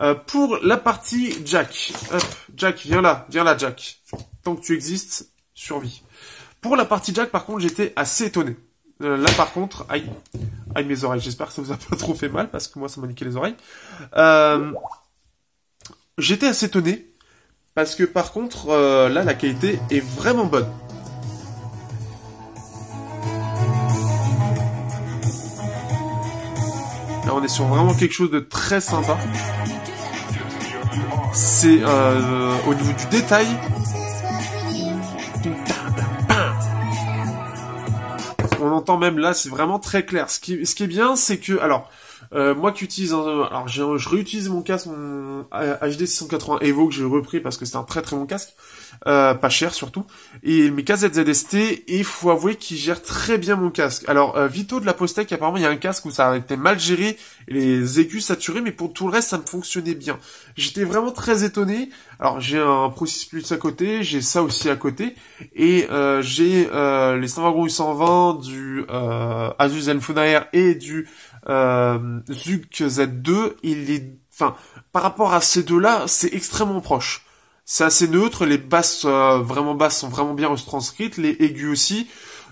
Euh, pour la partie Jack, hop, Jack, viens là, viens là Jack, tant que tu existes, survie. Pour la partie Jack par contre j'étais assez étonné. Euh, là par contre, aïe, aïe mes oreilles, j'espère que ça vous a pas trop fait mal, parce que moi ça m'a niqué les oreilles. Euh, j'étais assez étonné, parce que par contre, euh, là la qualité est vraiment bonne. Là on est sur vraiment quelque chose de très sympa. C'est euh, au niveau du détail... On entend même là, c'est vraiment très clair. Ce qui, ce qui est bien, c'est que... Alors, euh, moi qui utilise... Euh, alors, je réutilise mon casque, mon H D six cent quatre-vingts Evo que j'ai repris parce que c'est un très très bon casque. Euh, pas cher surtout. Et mes casques Z Z S T, et faut avouer qu'il gère très bien mon casque. Alors, euh, Vito de la Postec, apparemment, il y a un casque où ça a été mal géré, et les aigus saturés, mais pour tout le reste, ça me fonctionnait bien. J'étais vraiment très étonné. Alors, j'ai un Pro six Plus à côté, j'ai ça aussi à côté, et euh, j'ai euh, les Snapdragon huit cent vingt du euh, Asus Zenfone R et du euh, Zuc Z deux. Il est, enfin, par rapport à ces deux-là, c'est extrêmement proche. C'est assez neutre, les basses euh, vraiment basses sont vraiment bien retranscrites, les aigus aussi,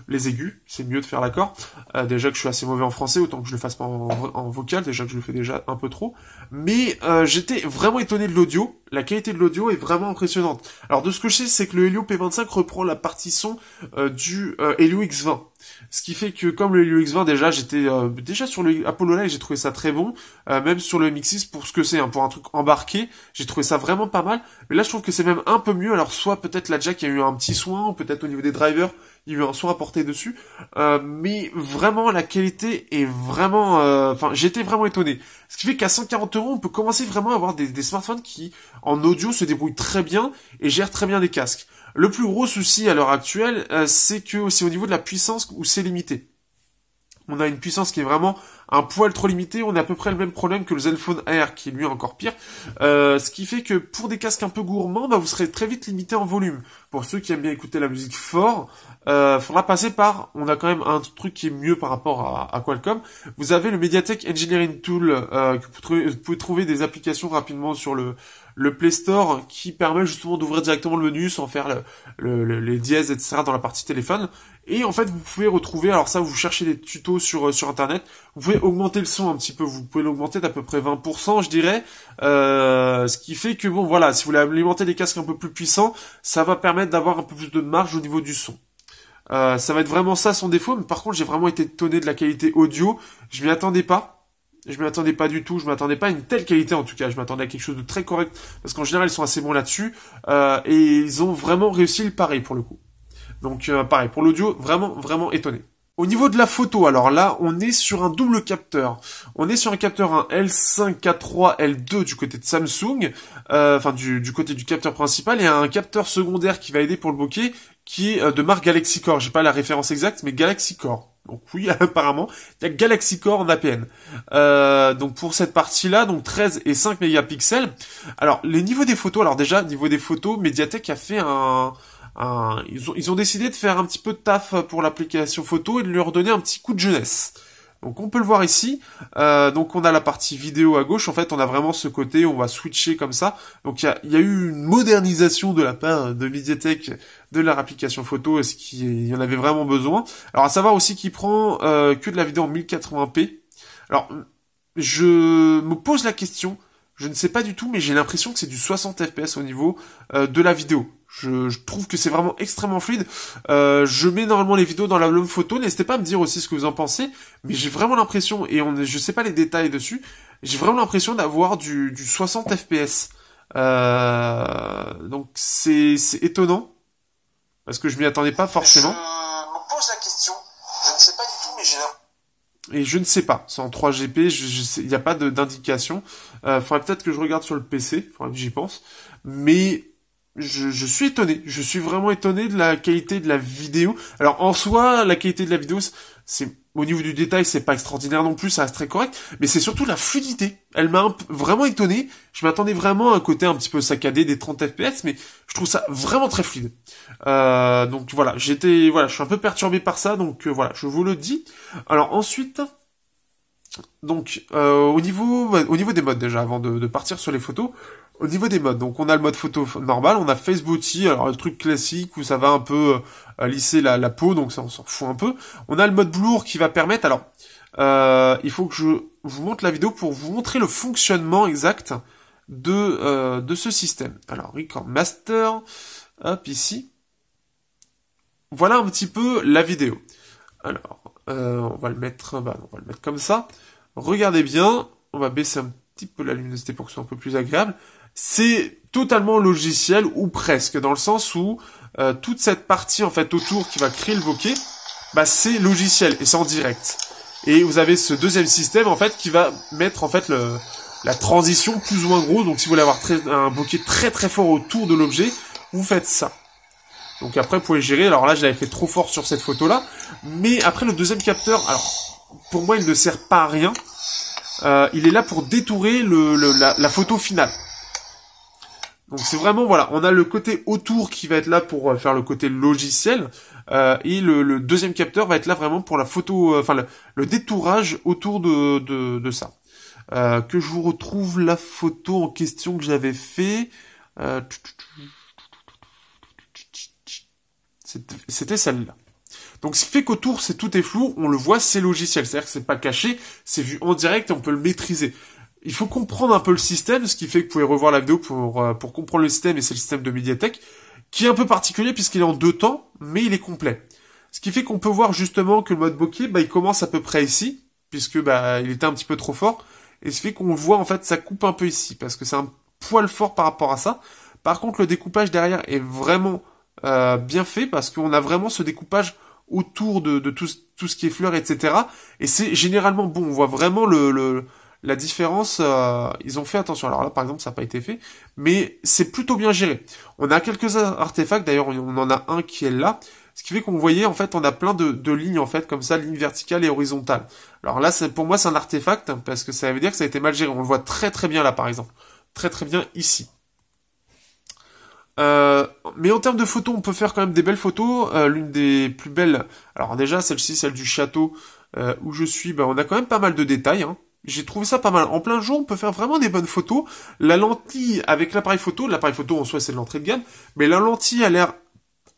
les aigus, c'est mieux de faire l'accord. Euh, déjà que je suis assez mauvais en français, autant que je le fasse pas en, en vocal, déjà que je le fais déjà un peu trop. Mais euh, j'étais vraiment étonné de l'audio, la qualité de l'audio est vraiment impressionnante. Alors de ce que je sais, c'est que le Helio P vingt-cinq reprend la partie son euh, du euh, Helio X vingt. Ce qui fait que comme le Helio X vingt, déjà j'étais euh, déjà sur le Apollo Lite, j'ai trouvé ça très bon, euh, même sur le Mix six pour ce que c'est, hein, pour un truc embarqué, j'ai trouvé ça vraiment pas mal, mais là je trouve que c'est même un peu mieux. Alors soit peut-être la jack il y a eu un petit soin, ou peut-être au niveau des drivers il y a eu un soin apporté dessus, euh, mais vraiment la qualité est vraiment, enfin euh, j'étais vraiment étonné. Ce qui fait qu'à cent quarante euros on peut commencer vraiment à avoir des, des smartphones qui en audio se débrouillent très bien et gèrent très bien les casques. Le plus gros souci à l'heure actuelle, euh, c'est que c'est au niveau de la puissance où c'est limité. On a une puissance qui est vraiment un poil trop limitée. On a à peu près le même problème que le Zenfone R, qui lui est encore pire. Euh, ce qui fait que pour des casques un peu gourmands, bah, vous serez très vite limité en volume. Pour ceux qui aiment bien écouter la musique fort, euh, faudra passer par... On a quand même un truc qui est mieux par rapport à, à Qualcomm. Vous avez le Mediatek Engineering Tool, euh, que vous, trouvez, vous pouvez trouver des applications rapidement sur le... le Play Store, qui permet justement d'ouvrir directement le menu sans faire le, le, le, les dièses, et cetera dans la partie téléphone. Et en fait, vous pouvez retrouver, alors ça, vous cherchez des tutos sur, euh, sur Internet, vous pouvez augmenter le son un petit peu, vous pouvez l'augmenter d'à peu près vingt pour cent, je dirais. Euh, ce qui fait que, bon, voilà, si vous voulez alimenter des casques un peu plus puissants, ça va permettre d'avoir un peu plus de marge au niveau du son. Euh, ça va être vraiment ça son défaut, mais par contre, j'ai vraiment été étonné de la qualité audio, je m'y attendais pas. Je m'y attendais pas du tout, je m'attendais pas à une telle qualité en tout cas, je m'attendais à quelque chose de très correct, parce qu'en général ils sont assez bons là-dessus, euh, et ils ont vraiment réussi le pari pour le coup. Donc euh, pareil, pour l'audio, vraiment, vraiment étonné. Au niveau de la photo, alors là, on est sur un double capteur. On est sur un capteur un L cinq K trois L deux du côté de Samsung, euh, enfin du, du côté du capteur principal, et un capteur secondaire qui va aider pour le bokeh, qui est de marque Galaxy Core. J'ai pas la référence exacte, mais Galaxy Core. Donc oui, apparemment, il y a Galaxy Core en A P N. Euh, donc pour cette partie-là, donc treize et cinq mégapixels. Alors, les niveaux des photos, alors déjà, niveau des photos, Mediatek a fait un... un ils, ont, ils ont décidé de faire un petit peu de taf pour l'application photo et de leur donner un petit coup de jeunesse. Donc on peut le voir ici, euh, donc on a la partie vidéo à gauche, en fait on a vraiment ce côté, on va switcher comme ça, donc il y a, y a eu une modernisation de la part de Mediatek de leur application photo, est-ce qu'il y en avait vraiment besoin. Alors à savoir aussi qu'il prend euh, que de la vidéo en mille quatre-vingts p, alors je me pose la question, je ne sais pas du tout, mais j'ai l'impression que c'est du soixante F P S au niveau euh, de la vidéo. Je, je trouve que c'est vraiment extrêmement fluide. Euh, je mets normalement les vidéos dans l'album photo. N'hésitez pas à me dire aussi ce que vous en pensez. Mais j'ai vraiment l'impression, et on, je sais pas les détails dessus, j'ai vraiment l'impression d'avoir du, du soixante F P S. Euh, donc c'est étonnant. Parce que je m'y attendais pas forcément. Je me pose la question. Je ne sais pas du tout, mais j'ai l'impression. Et je ne sais pas, c'est en trois G P, il n'y a pas d'indication. Euh, faudrait peut-être que je regarde sur le P C, faudrait que j'y pense. Mais Je, je suis étonné, je suis vraiment étonné de la qualité de la vidéo. Alors en soi, la qualité de la vidéo, c'est au niveau du détail, c'est pas extraordinaire non plus, ça reste très correct, mais c'est surtout la fluidité. Elle m'a vraiment étonné, je m'attendais vraiment à un côté un petit peu saccadé des trente F P S, mais je trouve ça vraiment très fluide. Euh, donc voilà, j'étais, voilà, je suis un peu perturbé par ça, donc euh, voilà, je vous le dis. Alors ensuite... Donc euh, au niveau au niveau des modes déjà avant de, de partir sur les photos, au niveau des modes, donc on a le mode photo normal, on a Face Beauty, alors le truc classique où ça va un peu euh, lisser la, la peau, donc ça on s'en fout un peu. On a le mode Blur qui va permettre, alors euh, il faut que je vous montre la vidéo pour vous montrer le fonctionnement exact de, euh, de ce système. Alors Record Master, hop ici, voilà un petit peu la vidéo. Alors Euh, on va le mettre, bah, on va le mettre comme ça. Regardez bien, on va baisser un petit peu la luminosité pour que ce soit un peu plus agréable. C'est totalement logiciel ou presque, dans le sens où euh, toute cette partie en fait autour qui va créer le bokeh, bah c'est logiciel et c'est en direct. Et vous avez ce deuxième système en fait qui va mettre en fait le, la transition plus ou moins grosse. Donc si vous voulez avoir très, un bokeh très très fort autour de l'objet, vous faites ça. Donc après vous pouvez gérer, alors là je l'avais fait trop fort sur cette photo là, mais après le deuxième capteur, alors pour moi il ne sert pas à rien, euh, il est là pour détourer le, le, la, la photo finale. Donc c'est vraiment, voilà, on a le côté autour qui va être là pour faire le côté logiciel, euh, et le, le deuxième capteur va être là vraiment pour la photo, euh, enfin le, le détourage autour de, de, de ça. Euh, que je vous retrouve la photo en question que j'avais fait... Euh, C'était celle-là. Donc ce qui fait qu'autour, c'est tout est flou, on le voit, c'est logiciel. C'est-à-dire que c'est pas caché, c'est vu en direct et on peut le maîtriser. Il faut comprendre un peu le système, ce qui fait que vous pouvez revoir la vidéo pour, euh, pour comprendre le système, et c'est le système de Mediatek, qui est un peu particulier puisqu'il est en deux temps, mais il est complet. Ce qui fait qu'on peut voir justement que le mode bokeh, bah, il commence à peu près ici, puisque bah, il était un petit peu trop fort, et ce qui fait qu'on voit en fait ça coupe un peu ici, parce que c'est un poil fort par rapport à ça. Par contre, le découpage derrière est vraiment... Euh, bien fait, parce qu'on a vraiment ce découpage autour de, de tout, tout ce qui est fleurs, et cetera. Et c'est généralement bon, on voit vraiment le, le, la différence, euh, ils ont fait attention. Alors là, par exemple, ça n'a pas été fait, mais c'est plutôt bien géré. On a quelques artefacts, d'ailleurs, on en a un qui est là, ce qui fait qu'on voyait, en fait, on a plein de, de lignes, en fait, comme ça, lignes verticales et horizontales. Alors là, pour moi, c'est un artefact, parce que ça veut dire que ça a été mal géré. On le voit très très bien là, par exemple. Très très bien ici. Euh, mais en termes de photos, on peut faire quand même des belles photos. Euh, L'une des plus belles, alors déjà celle-ci, celle du château euh, où je suis, bah, on a quand même pas mal de détails. Hein. J'ai trouvé ça pas mal. En plein jour, on peut faire vraiment des bonnes photos. La lentille avec l'appareil photo, l'appareil photo en soi c'est de l'entrée de gamme, mais la lentille a l'air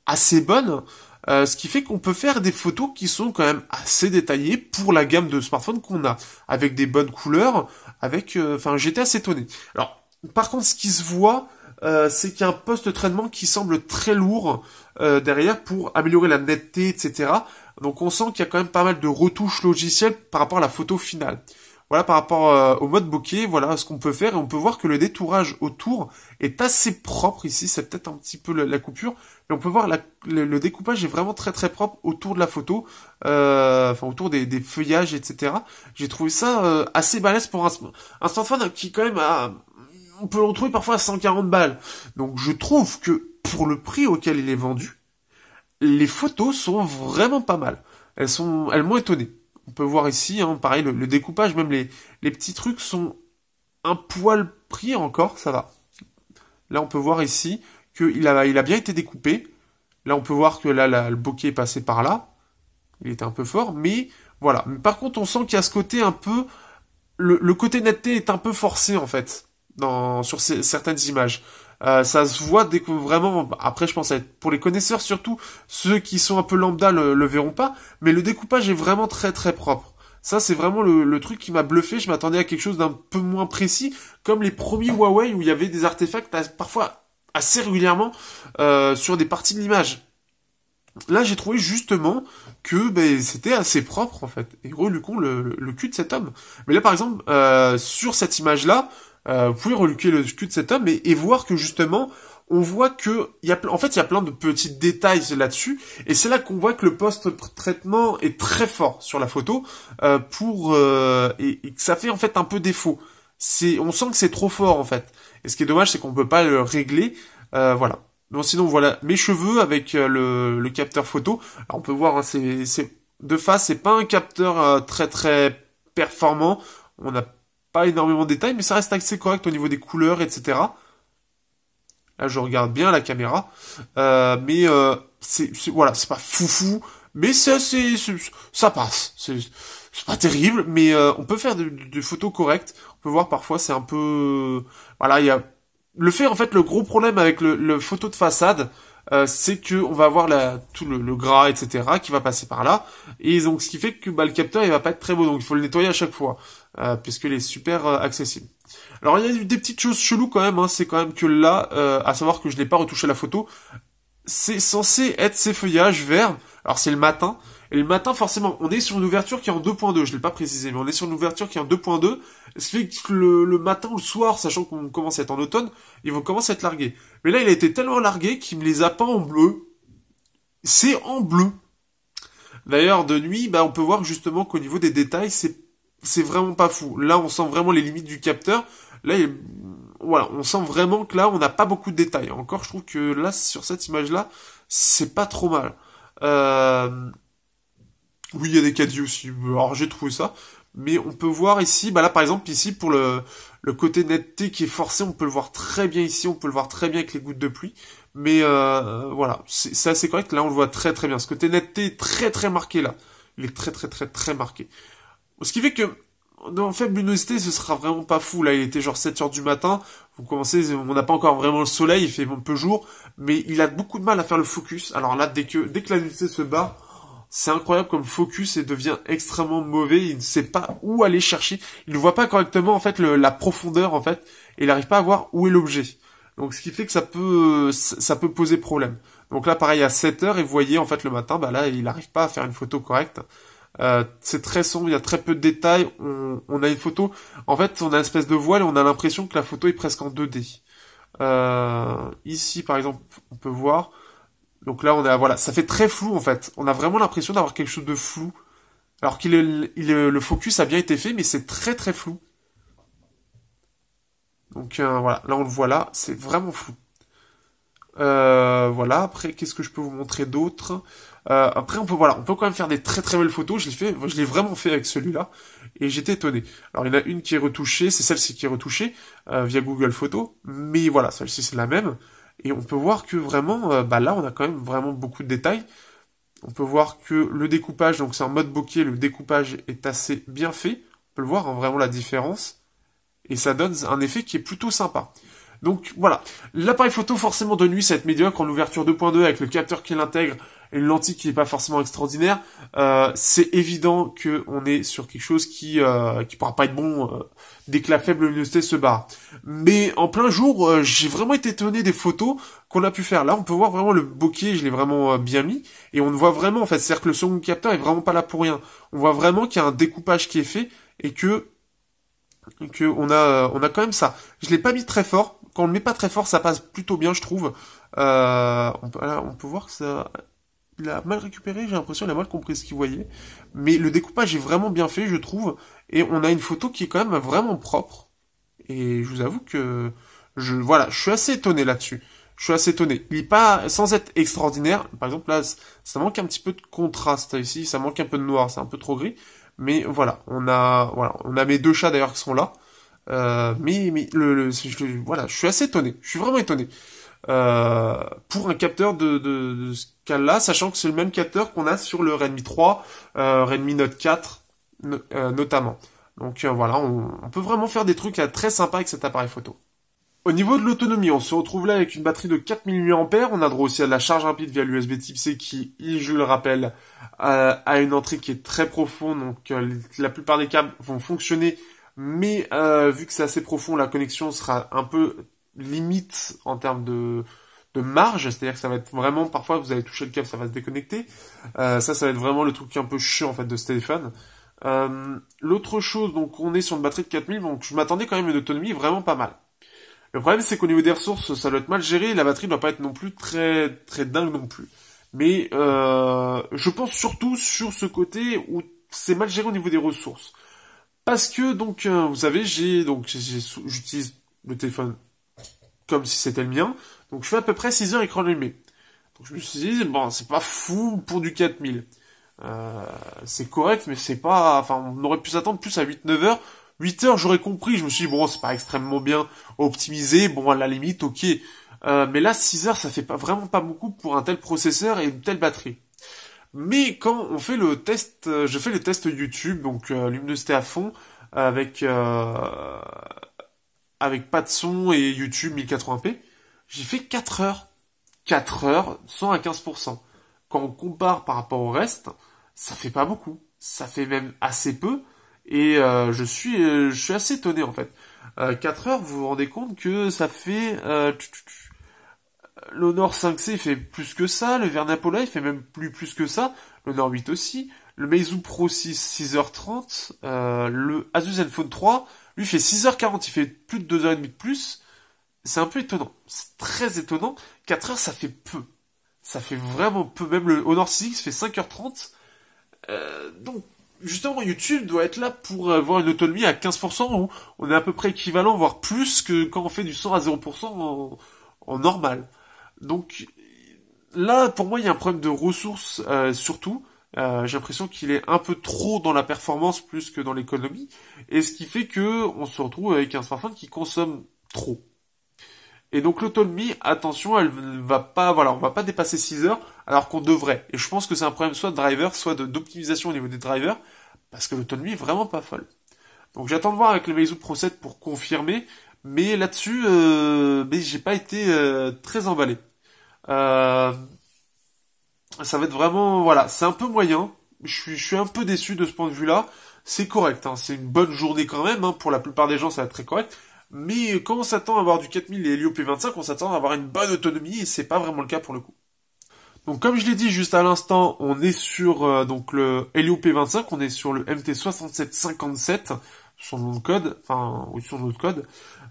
assez bonne, euh, ce qui fait qu'on peut faire des photos qui sont quand même assez détaillées pour la gamme de smartphones qu'on a, avec des bonnes couleurs, avec, enfin euh, j'étais assez étonné. Alors, par contre, ce qui se voit... Euh, c'est qu'il y a un post-traitement qui semble très lourd euh, derrière pour améliorer la netteté, et cetera. Donc on sent qu'il y a quand même pas mal de retouches logicielles par rapport à la photo finale. Voilà, par rapport euh, au mode bokeh, voilà ce qu'on peut faire. Et on peut voir que le détourage autour est assez propre ici. C'est peut-être un petit peu la, la coupure. Mais on peut voir la, le, le découpage est vraiment très très propre autour de la photo. Euh, enfin, autour des, des feuillages, et cetera. J'ai trouvé ça euh, assez balèze pour un, un smartphone qui quand même a... On peut le retrouver parfois à cent quarante balles. Donc je trouve que pour le prix auquel il est vendu, les photos sont vraiment pas mal. Elles sont, elles m'ont étonné. On peut voir ici, hein, pareil, le, le découpage, même les, les petits trucs sont un poil pris encore, ça va. Là on peut voir ici qu'il a, il a bien été découpé. Là on peut voir que là, là le bokeh est passé par là. Il était un peu fort, mais voilà. Mais par contre on sent qu'il y a ce côté un peu... Le, le côté netteté est un peu forcé en fait. Dans, sur ces, certaines images euh, ça se voit dès que vraiment, après je pense à être pour les connaisseurs, surtout ceux qui sont un peu lambda le, le verront pas, mais le découpage est vraiment très très propre. Ça c'est vraiment le, le truc qui m'a bluffé. Je m'attendais à quelque chose d'un peu moins précis, comme les premiers Huawei où il y avait des artefacts à, parfois assez régulièrement euh, sur des parties de l'image. Là j'ai trouvé justement que ben, c'était assez propre en fait, et reluquons le, le, le cul de cet homme. Mais là par exemple euh, sur cette image là, Euh, vous pouvez reluquer le cul de cet homme et, et voir que justement on voit que y a, en fait il y a plein de petits détails là-dessus, et c'est là qu'on voit que le post-traitement est très fort sur la photo euh, pour euh, et, et que ça fait en fait un peu défaut. C'est, on sent que c'est trop fort en fait, et ce qui est dommage c'est qu'on peut pas le régler Euh, voilà. Bon, sinon, voilà mes cheveux avec euh, le, le capteur photo. Alors, on peut voir, hein, c'est, c'est de face, c'est pas un capteur euh, très très performant. On n'a pas énormément de détails, mais ça reste assez correct au niveau des couleurs, et cetera. Là, je regarde bien la caméra. Euh, mais euh, c'est, c'est voilà, c'est pas foufou, mais ça, c'est, c'est, ça passe. C'est, c'est pas terrible, mais euh, on peut faire des de photos correctes. On peut voir parfois, c'est un peu... Voilà, il y a... Le fait, en fait, le gros problème avec le, le photo de façade, euh, c'est que on va avoir la, tout le, le gras, et cetera, qui va passer par là. Et donc, ce qui fait que bah, le capteur, il va pas être très beau. Donc, il faut le nettoyer à chaque fois, euh, puisqu'il est super euh, accessible. Alors, il y a des petites choses cheloues quand même. Hein, c'est quand même que là, euh, à savoir que je n'ai pas retouché la photo, c'est censé être ces feuillages verts. Alors, c'est le matin. Et le matin, forcément, on est sur une ouverture qui est en deux point deux. Je l'ai pas précisé, mais on est sur une ouverture qui est en deux point deux. Ce qui fait que le, le matin ou le soir, sachant qu'on commence à être en automne, ils vont commencer à être largués. Mais là, il a été tellement largué qu'il me les a peints en bleu. C'est en bleu. D'ailleurs, de nuit, bah, on peut voir justement qu'au niveau des détails, c'est c'est vraiment pas fou. Là, on sent vraiment les limites du capteur. Là, il, voilà, on sent vraiment que là, on n'a pas beaucoup de détails. Encore, je trouve que là, sur cette image-là, c'est pas trop mal. Euh... Oui, il y a des caddies aussi. Alors, j'ai trouvé ça. Mais on peut voir ici, bah là, par exemple, ici, pour le, le côté netteté qui est forcé, on peut le voir très bien ici. On peut le voir très bien avec les gouttes de pluie. Mais euh, voilà, c'est, c'est assez correct. Là, on le voit très, très bien. Ce côté netteté est très, très marqué, là. Il est très, très, très, très marqué. Ce qui fait que, en faible luminosité, ce sera vraiment pas fou. Là, il était genre sept heures du matin. Vous commencez, on n'a pas encore vraiment le soleil. Il fait un peu jour. Mais il a beaucoup de mal à faire le focus. Alors là, dès que, dès que la luminosité se bat... C'est incroyable comme focus et devient extrêmement mauvais. Il ne sait pas où aller chercher. Il ne voit pas correctement en fait le, la profondeur en fait. Et il n'arrive pas à voir où est l'objet. Donc ce qui fait que ça peut ça peut poser problème. Donc là pareil à sept heures et vous voyez en fait le matin, bah là il n'arrive pas à faire une photo correcte. Euh, c'est très sombre, il y a très peu de détails. On, on a une photo. En fait on a une espèce de voile et on a l'impression que la photo est presque en deux D. Euh, ici par exemple on peut voir. Donc là, on a, voilà, ça fait très flou, en fait. On a vraiment l'impression d'avoir quelque chose de flou. Alors qu'il est, il est, le focus a bien été fait, mais c'est très, très flou. Donc, euh, voilà. Là, on le voit là. C'est vraiment flou. Euh, voilà. Après, qu'est-ce que je peux vous montrer d'autre? Euh, après, on peut, voilà. On peut quand même faire des très, très belles photos. Je l'ai fait, je l'ai vraiment fait avec celui-là. Et j'étais étonné. Alors, il y en a une qui est retouchée. C'est celle-ci qui est retouchée, euh, via Google Photos. Mais voilà. Celle-ci, c'est la même. Et on peut voir que vraiment, euh, bah là, on a quand même vraiment beaucoup de détails. On peut voir que le découpage, donc c'est en mode bokeh, le découpage est assez bien fait. On peut le voir, hein, vraiment la différence. Et ça donne un effet qui est plutôt sympa. Donc voilà, l'appareil photo forcément de nuit, ça va être médiocre en ouverture deux point deux avec le capteur qui l'intègre et une lentille qui n'est pas forcément extraordinaire. Euh, c'est évident qu'on est sur quelque chose qui euh, qui pourra pas être bon euh, dès que la faible luminosité se barre. Mais en plein jour, euh, j'ai vraiment été étonné des photos qu'on a pu faire. Là, on peut voir vraiment le bokeh, je l'ai vraiment euh, bien mis. Et on le voit vraiment en fait, c'est-à-dire que le second capteur est vraiment pas là pour rien. On voit vraiment qu'il y a un découpage qui est fait et que... que on a on a quand même ça. Je l'ai pas mis très fort. Quand on le met pas très fort, ça passe plutôt bien, je trouve. Euh, on, peut, là, on peut voir que ça il a mal récupéré. J'ai l'impression qu'il a mal compris ce qu'il voyait. Mais le découpage est vraiment bien fait, je trouve. Et on a une photo qui est quand même vraiment propre. Et je vous avoue que je voilà, je suis assez étonné là-dessus. Je suis assez étonné. Il est pas sans être extraordinaire. Par exemple là, ça manque un petit peu de contraste ici. Ça manque un peu de noir. C'est un peu trop gris. Mais voilà, on a voilà, on a mes deux chats d'ailleurs qui sont là. Euh, mais mais le, le, je, voilà, je suis assez étonné. Je suis vraiment étonné euh, pour un capteur de, de, de ce cas-là, sachant que c'est le même capteur qu'on a sur le Redmi trois, euh, Redmi Note quatre no, euh, notamment. Donc euh, voilà, on, on peut vraiment faire des trucs là, très sympas avec cet appareil photo. Au niveau de l'autonomie, on se retrouve là avec une batterie de quatre mille milliampères heure. On a droit aussi à de la charge rapide via l'U S B type C qui, je le rappelle, euh, a une entrée qui est très profonde. Donc euh, la plupart des câbles vont fonctionner, mais euh, vu que c'est assez profond, la connexion sera un peu limite en termes de, de marge. C'est-à-dire que ça va être vraiment, parfois vous allez toucher le câble, ça va se déconnecter. Euh, ça, ça va être vraiment le truc un peu chiant en fait de ce téléphone. Euh, l'autre chose, donc on est sur une batterie de quatre mille, donc je m'attendais quand même à une autonomie vraiment pas mal. Le problème, c'est qu'au niveau des ressources, ça doit être mal géré. La batterie ne doit pas être non plus très très dingue non plus. Mais euh, je pense surtout sur ce côté où c'est mal géré au niveau des ressources. Parce que, donc, euh, vous savez, j'ai donc j'ai, j'ai, j'utilise le téléphone comme si c'était le mien. Donc je fais à peu près six heures écran allumé. Donc je me suis dit, bon, c'est pas fou pour du quatre mille. Euh, c'est correct, mais c'est pas... Enfin, on aurait pu s'attendre plus à huit neuf heures. huit heures, j'aurais compris. Je me suis dit, bon, c'est pas extrêmement bien optimisé. Bon, à la limite, ok. Euh, mais là, six heures, ça fait pas, vraiment pas beaucoup pour un tel processeur et une telle batterie. Mais quand on fait le test... Euh, je fais le test YouTube, donc euh, luminosité à fond, avec... Euh, avec pas de son et YouTube mille quatre-vingts p. J'ai fait quatre heures. quatre heures, cent à quinze pour cent. Quand on compare par rapport au reste, ça fait pas beaucoup. Ça fait même assez peu. Et euh, je suis euh, je suis assez étonné, en fait. Euh, quatre heures, vous vous rendez compte que ça fait... Euh, L'Honor cinq C fait plus que ça. Le Vernee Thor il fait même plus plus que ça. L'Honor huit aussi. Le Meizu Pro six, six heures trente. Euh, le Asus Zenfone trois, lui, fait six heures quarante. Il fait plus de deux heures trente de plus. C'est un peu étonnant. C'est très étonnant. quatre heures, ça fait peu. Ça fait vraiment peu. Même le Honor six X fait cinq heures trente. Euh, donc, justement, YouTube doit être là pour avoir une autonomie à quinze pour cent où on est à peu près équivalent, voire plus que quand on fait du cent à zéro pour cent en, en normal. Donc, là, pour moi, il y a un problème de ressources, euh, surtout. Euh, j'ai l'impression qu'il est un peu trop dans la performance plus que dans l'économie. Et ce qui fait que on se retrouve avec un smartphone qui consomme trop. Et donc l'autonomie, attention, elle va pas, voilà, on va pas dépasser six heures, alors qu'on devrait. Et je pense que c'est un problème soit de driver, soit d'optimisation au niveau des drivers, parce que l'autonomie est vraiment pas folle. Donc j'attends de voir avec le Meizu Pro sept pour confirmer, mais là-dessus, euh, mais j'ai pas été euh, très emballé. Euh, ça va être vraiment, voilà, c'est un peu moyen. Je suis, je suis un peu déçu de ce point de vue-là. C'est correct, hein, c'est une bonne journée quand même. Hein, pour la plupart des gens, ça va être très correct. Mais quand on s'attend à avoir du quatre mille et Helio P vingt-cinq, on s'attend à avoir une bonne autonomie, et c'est pas vraiment le cas pour le coup. Donc comme je l'ai dit juste à l'instant, on est sur euh, donc le Helio P vingt-cinq, on est sur le M T soixante-sept cinquante-sept, son nom de code, enfin oui son nom de code,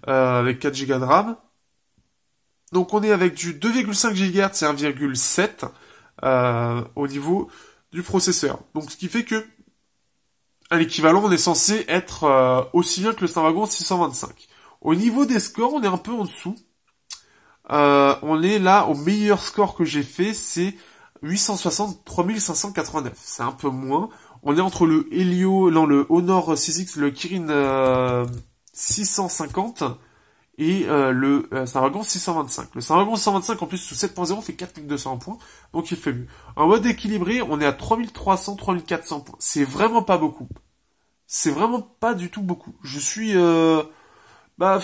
euh, avec quatre giga de RAM. Donc on est avec du deux virgule cinq gigahertz et un virgule sept euh, au niveau du processeur. Donc ce qui fait que à l'équivalent, on est censé être euh, aussi bien que le Snapdragon six cent vingt-cinq. Au niveau des scores, on est un peu en dessous. Euh, on est là, au meilleur score que j'ai fait, c'est huit cent soixante, trois mille cinq cent quatre-vingt-neuf. C'est un peu moins. On est entre le Helio, non, le Honor six X, le Kirin euh, six cent cinquante et euh, le euh, Snapdragon six cent vingt-cinq. Le Snapdragon six cent vingt-cinq, en plus, sous sept point zéro, fait quatre mille deux cents points. Donc, il fait mieux. En mode équilibré, on est à trois mille trois cents, trois mille quatre cents points. C'est vraiment pas beaucoup. C'est vraiment pas du tout beaucoup. Je suis... Euh... Bah,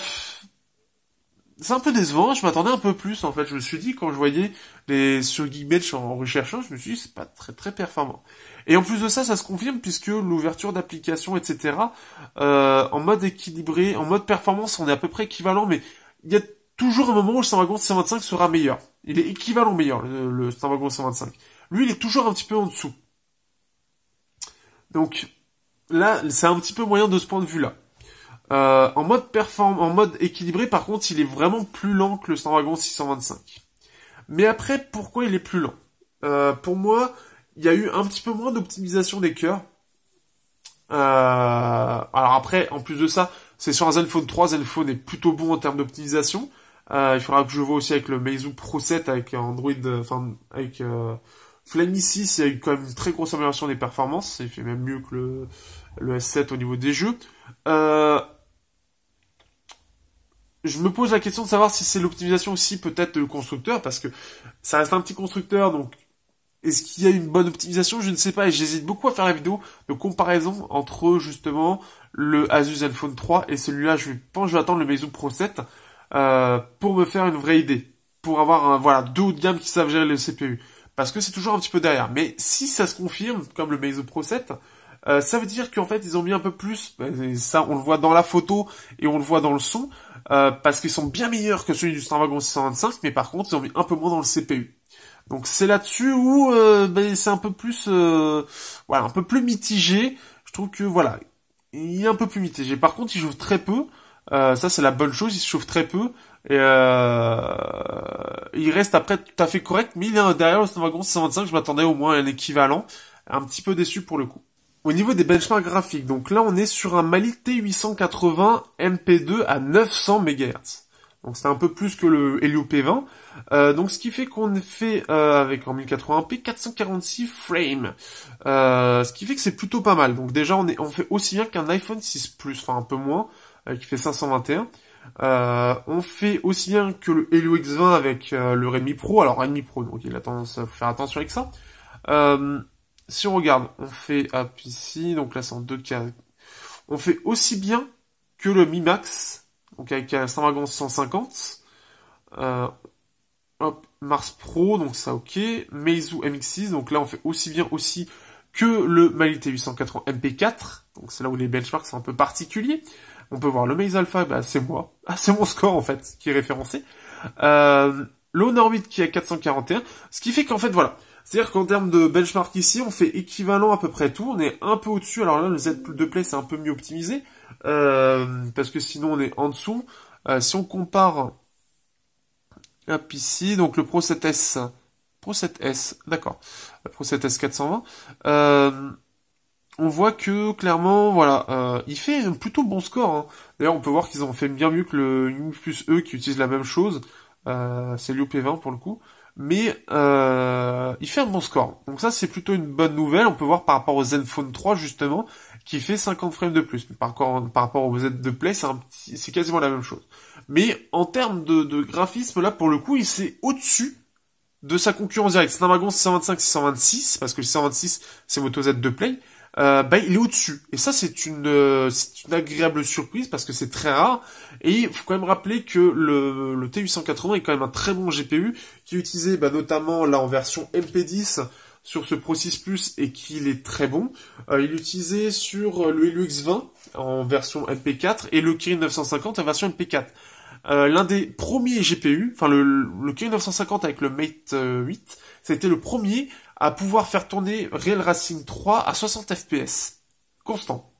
c'est un peu décevant, je m'attendais un peu plus en fait, je me suis dit quand je voyais les sur Geekbench en recherchant, je me suis dit c'est pas très très performant. Et en plus de ça, ça se confirme puisque l'ouverture d'applications, et cetera, euh, en mode équilibré, en mode performance, on est à peu près équivalent, mais il y a toujours un moment où le Snapdragon six cent vingt-cinq sera meilleur. Il est équivalent meilleur, le, le Snapdragon six cent vingt-cinq. Lui, il est toujours un petit peu en dessous. Donc, là, c'est un petit peu moyen de ce point de vue-là. Euh, en mode perform, en mode équilibré, par contre, il est vraiment plus lent que le Snapdragon six cent vingt-cinq. Mais après, pourquoi il est plus lent? euh, Pour moi, il y a eu un petit peu moins d'optimisation des cœurs. Euh, alors après, en plus de ça, c'est sur un Zenfone trois, Zenfone est plutôt bon en termes d'optimisation. Euh, il faudra que je vois aussi avec le Meizu Pro sept, avec Android, enfin avec euh, Flammy six, il y a eu quand même une très grosse amélioration des performances. Il fait même mieux que le, le S sept au niveau des jeux. Euh... Je me pose la question de savoir si c'est l'optimisation aussi peut-être le constructeur, parce que ça reste un petit constructeur, donc est-ce qu'il y a une bonne optimisation? Je ne sais pas, et j'hésite beaucoup à faire la vidéo de comparaison entre justement le Asus Zenfone trois et celui-là. Je pense que je vais attendre le Meizu Pro sept euh, pour me faire une vraie idée, pour avoir un, voilà, deux hauts de gamme qui savent gérer le C P U, parce que c'est toujours un petit peu derrière. Mais si ça se confirme, comme le Meizu Pro sept, Euh, ça veut dire qu'en fait ils ont mis un peu plus, et ça on le voit dans la photo et on le voit dans le son, euh, parce qu'ils sont bien meilleurs que celui du Snapdragon six cent vingt-cinq, mais par contre ils ont mis un peu moins dans le C P U. Donc c'est là-dessus où euh, ben, c'est un peu plus, euh, voilà, un peu plus mitigé. Je trouve que voilà, il est un peu plus mitigé. Par contre il chauffe très peu, euh, ça c'est la bonne chose, il se chauffe très peu et euh, il reste après tout à fait correct, mais il est derrière le Snapdragon six cent vingt-cinq. Je m'attendais au moins à un équivalent, un petit peu déçu pour le coup. Au niveau des benchmarks graphiques, donc là on est sur un Mali T huit cent quatre-vingts M P deux à neuf cents mégahertz. Donc c'était un peu plus que le Helio P vingt. Euh, donc ce qui fait qu'on fait euh, avec en mille quatre-vingts p quatre cent quarante-six frames. Euh, ce qui fait que c'est plutôt pas mal. Donc déjà on, est, on fait aussi bien qu'un iPhone six plus, enfin un peu moins, euh, qui fait cinq cent vingt et un. Euh, on fait aussi bien que le Helio X vingt avec euh, le Redmi Pro. Alors Redmi Pro, donc il a tendance à faire attention avec ça. Euh, si on regarde, on fait hop, ici, donc là c'est en deux K. On fait aussi bien que le Mi Max. Donc avec un Snapdragon cent cinquante, euh, hop, Mars Pro, donc ça ok, Meizu M X six, donc là on fait aussi bien aussi que le Mali T huit cent quatre-vingts M P quatre, donc c'est là où les benchmarks sont un peu particuliers. On peut voir le Maze Alpha, bah c'est moi, ah, c'est mon score en fait qui est référencé, euh, le Honor huit qui est à quatre cent quarante et un, ce qui fait qu'en fait voilà, c'est-à-dire qu'en termes de benchmark ici, on fait équivalent à peu près tout, on est un peu au-dessus, alors là le Z deux Play c'est un peu mieux optimisé, Euh, parce que sinon on est en dessous. Euh, si on compare, hop ici, donc le Pro sept S, Pro sept S, d'accord, le Pro sept S quatre cent vingt, euh, on voit que clairement, voilà, euh, il fait un plutôt bon score. Hein. D'ailleurs, on peut voir qu'ils ont fait bien mieux que le Mi Plus E qui utilise la même chose. Euh, c'est le P vingt pour le coup, mais euh, il fait un bon score. Donc ça, c'est plutôt une bonne nouvelle. On peut voir par rapport au Zenfone trois justement, qui fait cinquante frames de plus. Par, par rapport au Z deux Play, c'est quasiment la même chose. Mais en termes de, de graphisme, là, pour le coup, il s'est au-dessus de sa concurrence directe. Snapdragon six cent vingt-cinq six cent vingt-six, parce que le six cent vingt-six, c'est Moto Z deux Play, euh, bah, il est au-dessus. Et ça, c'est une, euh, c'est une agréable surprise, parce que c'est très rare. Et il faut quand même rappeler que le, le T huit cent quatre-vingts est quand même un très bon G P U, qui est utilisé bah, notamment là en version M P dix, sur ce Pro six plus et qu'il est très bon. Euh, il est utilisé sur le Helio X vingt en version M P quatre et le Kirin neuf cent cinquante en version M P quatre. Euh, L'un des premiers G P U, enfin le, le Kirin neuf cent cinquante avec le Mate huit, c'était le premier à pouvoir faire tourner Real Racing trois à soixante F P S constant.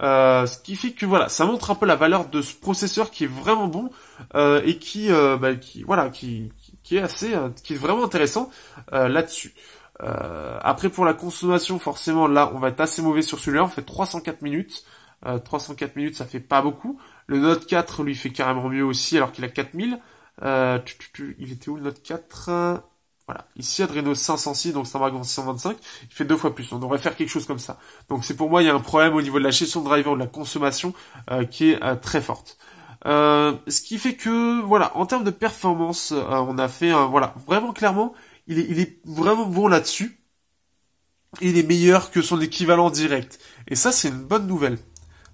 Euh, ce qui fait que voilà, ça montre un peu la valeur de ce processeur qui est vraiment bon euh, et qui, euh, bah, qui voilà, qui, qui est assez, qui est vraiment intéressant euh, là-dessus. Euh, après pour la consommation, forcément là on va être assez mauvais sur celui-là, on fait trois cent quatre minutes, euh, trois cent quatre minutes ça fait pas beaucoup, le Note quatre lui fait carrément mieux aussi alors qu'il a quatre mille, euh, tu, tu, tu, il était où le Note quatre? Voilà, ici Adreno cinq cent six, donc Snapdragon six cent vingt-cinq, il fait deux fois plus, on devrait faire quelque chose comme ça, donc c'est pour moi il y a un problème au niveau de la gestion de driver, de la consommation euh, qui est euh, très forte. Euh, ce qui fait que voilà, en termes de performance, euh, on a fait euh, voilà, vraiment clairement Il est, il est vraiment bon là-dessus. Il est meilleur que son équivalent direct. Et ça, c'est une bonne nouvelle.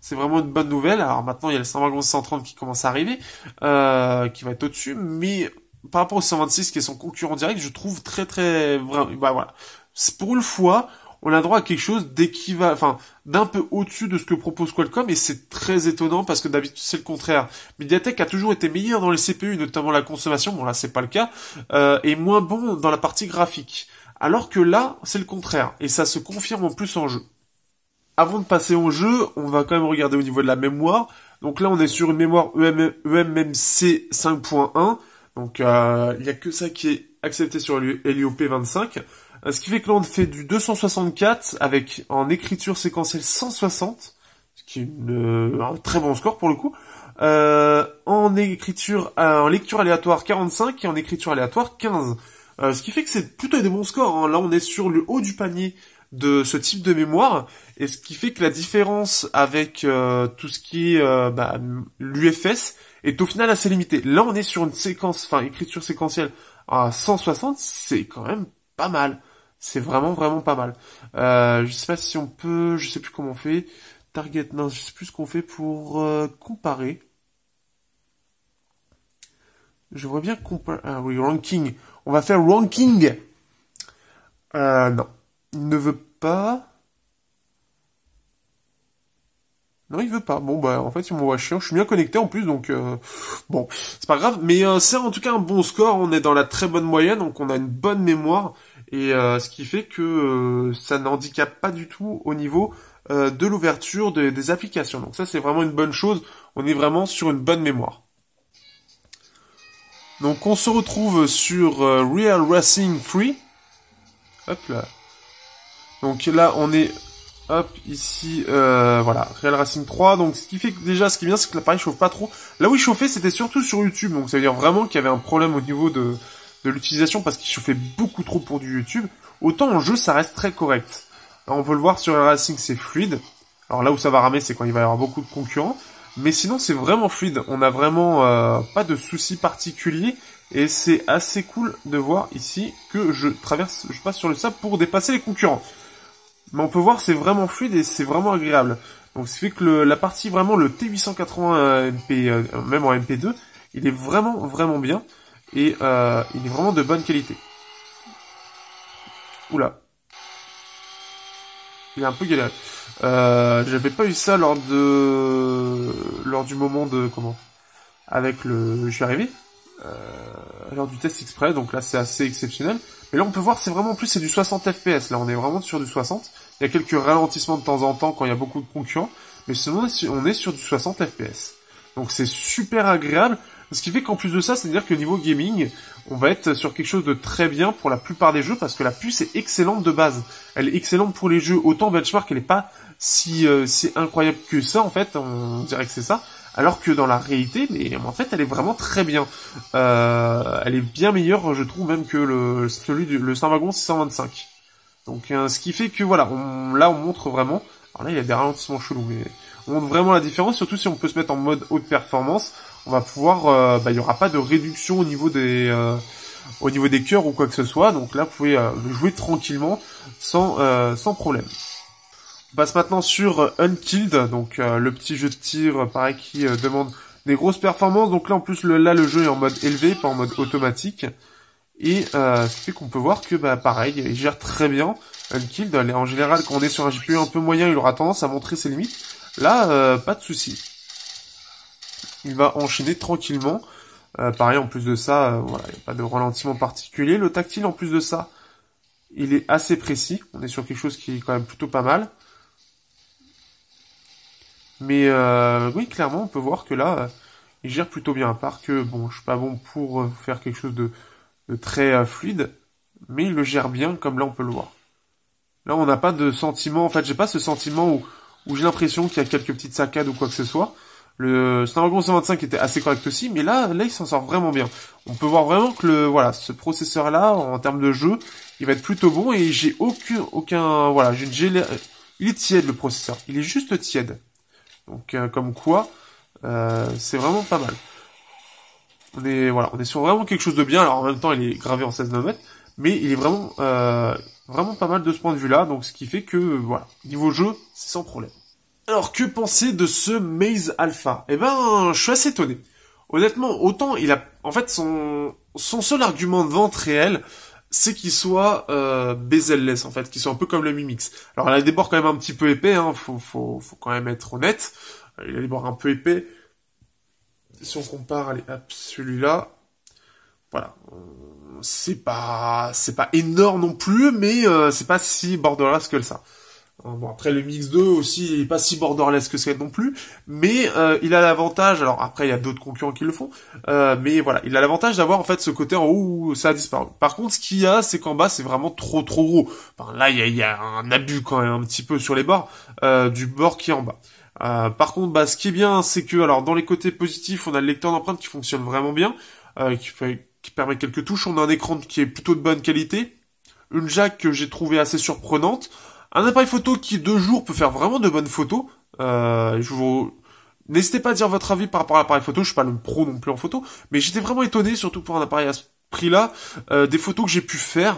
C'est vraiment une bonne nouvelle. Alors maintenant, il y a le Snapdragon cent trente qui commence à arriver, euh, qui va être au-dessus. Mais par rapport au cent vingt-six, qui est son concurrent direct, je trouve très, très... Bah, voilà. Pour une fois, on a droit à quelque chose d'équivalent, enfin, d'un peu au-dessus de ce que propose Qualcomm. Et c'est très étonnant parce que d'habitude, c'est le contraire. Mediatek a toujours été meilleur dans les C P U, notamment la consommation. Bon, là, c'est pas le cas. Euh, et moins bon dans la partie graphique. Alors que là, c'est le contraire. Et ça se confirme en plus en jeu. Avant de passer au jeu, on va quand même regarder au niveau de la mémoire. Donc là, on est sur une mémoire E M M C cinq point un. Donc, euh, il n'y a que ça qui est accepté sur Helio P vingt-cinq. Ce qui fait que là on fait du deux cent soixante-quatre avec en écriture séquentielle cent soixante, ce qui est une, un très bon score pour le coup, euh, en écriture, euh, en lecture aléatoire quarante-cinq et en écriture aléatoire quinze. Euh, ce qui fait que c'est plutôt des bons scores, hein. Là on est sur le haut du panier de ce type de mémoire, et ce qui fait que la différence avec euh, tout ce qui est euh, bah, l'U F S est au final assez limitée. Là on est sur une séquence, enfin écriture séquentielle à cent soixante, c'est quand même pas mal. C'est vraiment, vraiment pas mal. Euh, je sais pas si on peut... Je sais plus comment on fait. Target... Non, je sais plus ce qu'on fait pour euh, comparer. Je vois bien comparer... Ah oui, ranking. On va faire ranking. Euh, non. Il ne veut pas... Non, il veut pas. Bon, bah, en fait, il m'envoie chiant. Je suis bien connecté en plus, donc... Euh... Bon, c'est pas grave. Mais euh, c'est en tout cas un bon score. On est dans la très bonne moyenne, donc on a une bonne mémoire. Et euh, ce qui fait que euh, ça n'handicape pas du tout au niveau euh, de l'ouverture de, des applications. Donc ça, c'est vraiment une bonne chose. On est vraiment sur une bonne mémoire. Donc, on se retrouve sur euh, Real Racing trois. Hop là. Donc là, on est Hop, ici, euh, voilà, Real Racing trois. Donc, ce qui fait que déjà, ce qui est bien, c'est que l'appareil chauffe pas trop. Là où il chauffait, c'était surtout sur YouTube. Donc, ça veut dire vraiment qu'il y avait un problème au niveau de, de l'utilisation parce qu'il chauffait beaucoup trop pour du YouTube. Autant en jeu, ça reste très correct. Alors, on peut le voir sur Real Racing, c'est fluide. Alors là où ça va ramer, c'est quand il va y avoir beaucoup de concurrents. Mais sinon, c'est vraiment fluide. On n'a vraiment euh, pas de soucis particuliers. Et c'est assez cool de voir ici que je traverse, je passe sur le sable pour dépasser les concurrents. Mais on peut voir, c'est vraiment fluide et c'est vraiment agréable. Donc, ce fait que le, la partie, vraiment, le T huit cent quatre-vingts M P, euh, même en M P deux, il est vraiment, vraiment bien. Et euh, il est vraiment de bonne qualité. Oula. Il est un peu galéré. Euh, j'avais pas eu ça lors de... Lors du moment de... Comment ? Avec le... Je suis arrivé. Euh, lors du test exprès, donc là c'est assez exceptionnel. Mais là on peut voir, c'est vraiment plus, c'est du soixante F P S. Là on est vraiment sur du soixante. Il y a quelques ralentissements de temps en temps quand il y a beaucoup de concurrents. Mais sinon on est sur, on est sur du soixante F P S. Donc c'est super agréable. Ce qui fait qu'en plus de ça, c'est-à-dire que niveau gaming, on va être sur quelque chose de très bien pour la plupart des jeux, parce que la puce est excellente de base. Elle est excellente pour les jeux. Autant Benchmark, elle n'est pas si, euh, si incroyable que ça, en fait. On dirait que c'est ça. Alors que dans la réalité, mais en fait, elle est vraiment très bien. Euh, elle est bien meilleure, je trouve, même que le, celui du, le Snapdragon six cent vingt-cinq. Donc, euh, ce qui fait que, voilà, on, là, on montre vraiment... Alors là, il y a des ralentissements chelous, mais... On montre vraiment la différence, surtout si on peut se mettre en mode haute performance. On va pouvoir, euh, bah, il n'y aura pas de réduction au niveau des, euh, au niveau des cœurs ou quoi que ce soit. Donc là, vous pouvez euh, jouer tranquillement, sans, euh, sans problème. On passe maintenant sur Unkilled, donc euh, le petit jeu de tir, pareil, qui euh, demande des grosses performances. Donc là, en plus, le, là, le jeu est en mode élevé, pas en mode automatique. Et euh, ce qui fait qu'on peut voir que, bah, pareil, il gère très bien Unkilled. En général, quand on est sur un G P U un peu moyen, il aura tendance à montrer ses limites. Là, euh, pas de souci. Il va enchaîner tranquillement. Euh, pareil, en plus de ça, euh, voilà, il n'y a pas de ralentissement particulier. Le tactile, en plus de ça, il est assez précis. On est sur quelque chose qui est quand même plutôt pas mal. Mais euh, oui, clairement, on peut voir que là, euh, il gère plutôt bien. À part que, bon, je suis pas bon pour euh, faire quelque chose de, de très euh, fluide. Mais il le gère bien, comme là, on peut le voir. Là, on n'a pas de sentiment... En fait, j'ai pas ce sentiment où... où j'ai l'impression qu'il y a quelques petites saccades ou quoi que ce soit. Le Snapdragon cent vingt-cinq était assez correct aussi, mais là, là, il s'en sort vraiment bien. On peut voir vraiment que le, voilà, ce processeur-là, en termes de jeu, il va être plutôt bon et j'ai aucun, aucun, voilà, j'ai une gélé... Il est tiède, le processeur. Il est juste tiède. Donc, euh, comme quoi, euh, c'est vraiment pas mal. On est, voilà, on est sur vraiment quelque chose de bien. Alors, en même temps, il est gravé en seize nanomètres, mais il est vraiment, euh, vraiment pas mal de ce point de vue-là, donc ce qui fait que, euh, voilà, niveau jeu, c'est sans problème. Alors, que penser de ce Maze Alpha? Eh ben, je suis assez étonné. Honnêtement, autant, il a... En fait, son, son seul argument de vente réel, c'est qu'il soit euh, bezel-less, en fait, qu'il soit un peu comme le Mi Mix. Alors, il a des bords quand même un petit peu épais, hein, faut, faut, faut quand même être honnête. Il a des bords un peu épais. Si on compare, allez, hop, celui-là... Voilà, c'est pas c'est pas énorme non plus, mais euh, c'est pas si borderless que ça. Bon, après le Mix deux aussi, il est pas si borderless que ça non plus, mais euh, il a l'avantage, alors après il y a d'autres concurrents qui le font, euh, mais voilà, il a l'avantage d'avoir en fait ce côté en haut où ça a disparu. Par contre, ce qu'il y a, c'est qu'en bas, c'est vraiment trop trop gros. Enfin, là, il y a, il y a un abus quand même un petit peu sur les bords, euh, du bord qui est en bas. Euh, par contre, bah, ce qui est bien, c'est que alors dans les côtés positifs, on a le lecteur d'empreintes qui fonctionne vraiment bien, euh, qui fait... qui permet quelques touches, on a un écran qui est plutôt de bonne qualité, une jack que j'ai trouvée assez surprenante, un appareil photo qui deux jours peut faire vraiment de bonnes photos, euh, je vous... n'hésitez pas à dire votre avis par rapport à l'appareil photo, je suis pas le pro non plus en photo, mais j'étais vraiment étonné, surtout pour un appareil à ce prix-là, euh, des photos que j'ai pu faire,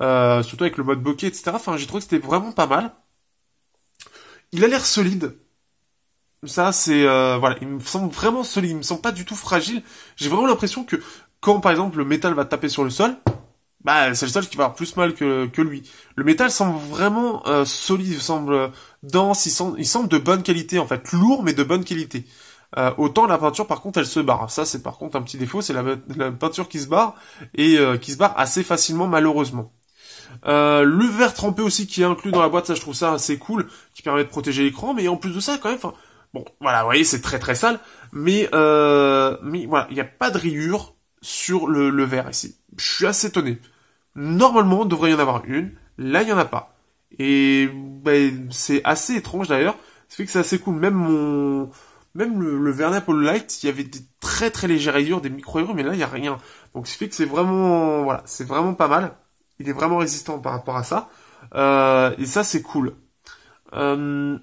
euh, surtout avec le mode bokeh, et cetera, enfin j'ai trouvé que c'était vraiment pas mal. Il a l'air solide. Ça c'est... Euh, voilà, il me semble vraiment solide, il me semble pas du tout fragile, j'ai vraiment l'impression que quand, par exemple, le métal va taper sur le sol, bah c'est le sol qui va avoir plus mal que, que lui. Le métal semble vraiment euh, solide, il semble dense, il semble, il semble de bonne qualité, en fait. Lourd, mais de bonne qualité. Euh, autant la peinture, par contre, elle se barre. Ça, c'est par contre un petit défaut, c'est la, la peinture qui se barre, et euh, qui se barre assez facilement, malheureusement. Euh, le verre trempé aussi, qui est inclus dans la boîte, ça, je trouve ça assez cool, qui permet de protéger l'écran, mais en plus de ça, quand même... Bon, voilà, vous voyez, c'est très très sale, mais, euh, mais voilà, il n'y a pas de rayures sur le, le verre ici. Je suis assez étonné. Normalement, il devrait y en avoir une. Là, il n'y en a pas. Et ben, c'est assez étrange d'ailleurs. Ça fait que c'est assez cool. Même mon... Même le, le Vernee Apollo Lite, il y avait des très très légères rayures, des micro-rayures, mais là il n'y a rien. Donc ça fait que c'est vraiment, voilà, c'est vraiment pas mal. Il est vraiment résistant par rapport à ça. Euh, et ça c'est cool. Euh,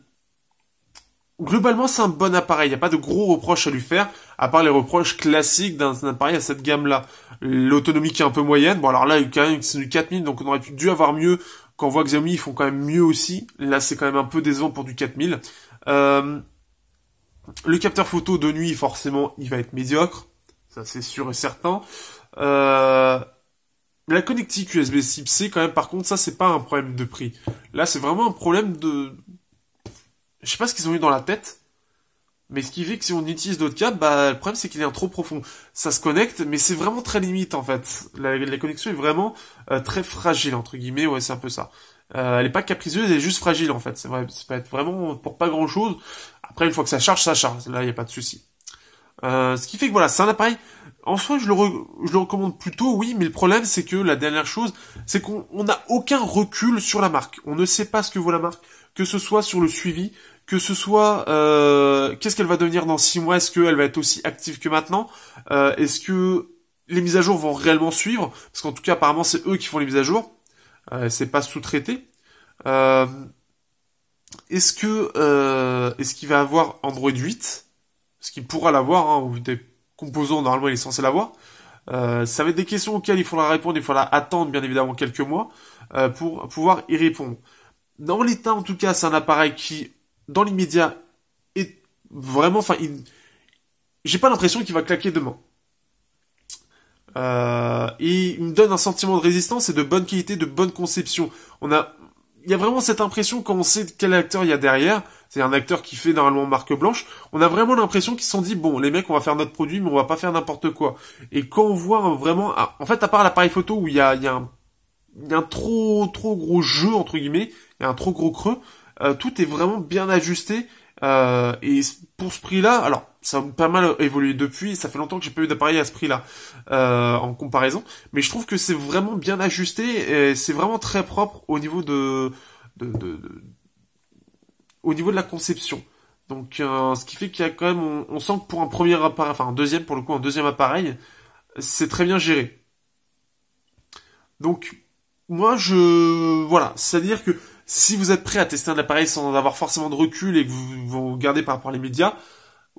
globalement c'est un bon appareil. Il n'y a pas de gros reproches à lui faire, à part les reproches classiques d'un appareil à cette gamme-là. L'autonomie qui est un peu moyenne. Bon alors là il y a quand même du quatre mille, donc on aurait dû avoir mieux. Quand on voit que Xiaomi ils font quand même mieux aussi. Là c'est quand même un peu décevant pour du quatre mille. Euh... Le capteur photo de nuit, forcément, il va être médiocre. Ça, c'est sûr et certain. Euh, la connectique U S B type C, quand même, par contre, ça, c'est pas un problème de prix. Là, c'est vraiment un problème de... Je sais pas ce qu'ils ont eu dans la tête. Mais ce qui fait que si on utilise d'autres câbles, bah, le problème, c'est qu'il est un trop profond. Ça se connecte, mais c'est vraiment très limite, en fait. La, la connexion est vraiment euh, très fragile, entre guillemets. Ouais, c'est un peu ça. Euh, elle est pas capricieuse, elle est juste fragile, en fait. Ça va être vraiment pour pas grand-chose. Après, une fois que ça charge, ça charge. Là, il n'y a pas de souci. Euh, ce qui fait que voilà, c'est un appareil. En soi, je le, re... je le recommande plutôt, oui, mais le problème, c'est que la dernière chose, c'est qu'on n'a aucun recul sur la marque. On ne sait pas ce que vaut la marque, que ce soit sur le suivi, que ce soit euh, qu'est-ce qu'elle va devenir dans six mois, est-ce qu'elle va être aussi active que maintenant, euh, est-ce que les mises à jour vont réellement suivre, parce qu'en tout cas, apparemment, c'est eux qui font les mises à jour, euh, c'est pas sous-traité. Euh... Est-ce que euh, est-ce qu'il va avoir Android huit? Est-ce qu'il pourra l'avoir, hein, ou des composants, normalement il est censé l'avoir. Euh, ça va être des questions auxquelles il faudra répondre, il faudra attendre bien évidemment quelques mois euh, pour pouvoir y répondre. Dans l'état en tout cas, c'est un appareil qui, dans l'immédiat, est vraiment... Enfin, il... j'ai pas l'impression qu'il va claquer demain. Euh, et il me donne un sentiment de résistance et de bonne qualité, de bonne conception. On a... Il y a vraiment cette impression, quand on sait quel acteur il y a derrière, c'est un acteur qui fait normalement marque blanche, on a vraiment l'impression qu'ils se sont dit, bon, les mecs, on va faire notre produit, mais on va pas faire n'importe quoi. Et quand on voit vraiment... En fait, à part l'appareil photo où il y a, il y a un, il y a un trop trop gros jeu, entre guillemets, il y a un trop gros creux, euh, tout est vraiment bien ajusté. Euh, et pour ce prix-là, alors, ça a pas mal évolué depuis, ça fait longtemps que j'ai pas eu d'appareil à ce prix-là, euh, en comparaison, mais je trouve que c'est vraiment bien ajusté, et c'est vraiment très propre au niveau de, de, de, de au niveau de la conception. Donc, euh, ce qui fait qu'il y a quand même, on, on sent que pour un premier appareil, enfin un deuxième pour le coup, un deuxième appareil, c'est très bien géré. Donc, moi je, voilà, c'est-à-dire que si vous êtes prêt à tester un appareil sans avoir forcément de recul et que vous vous regardez par rapport à les médias,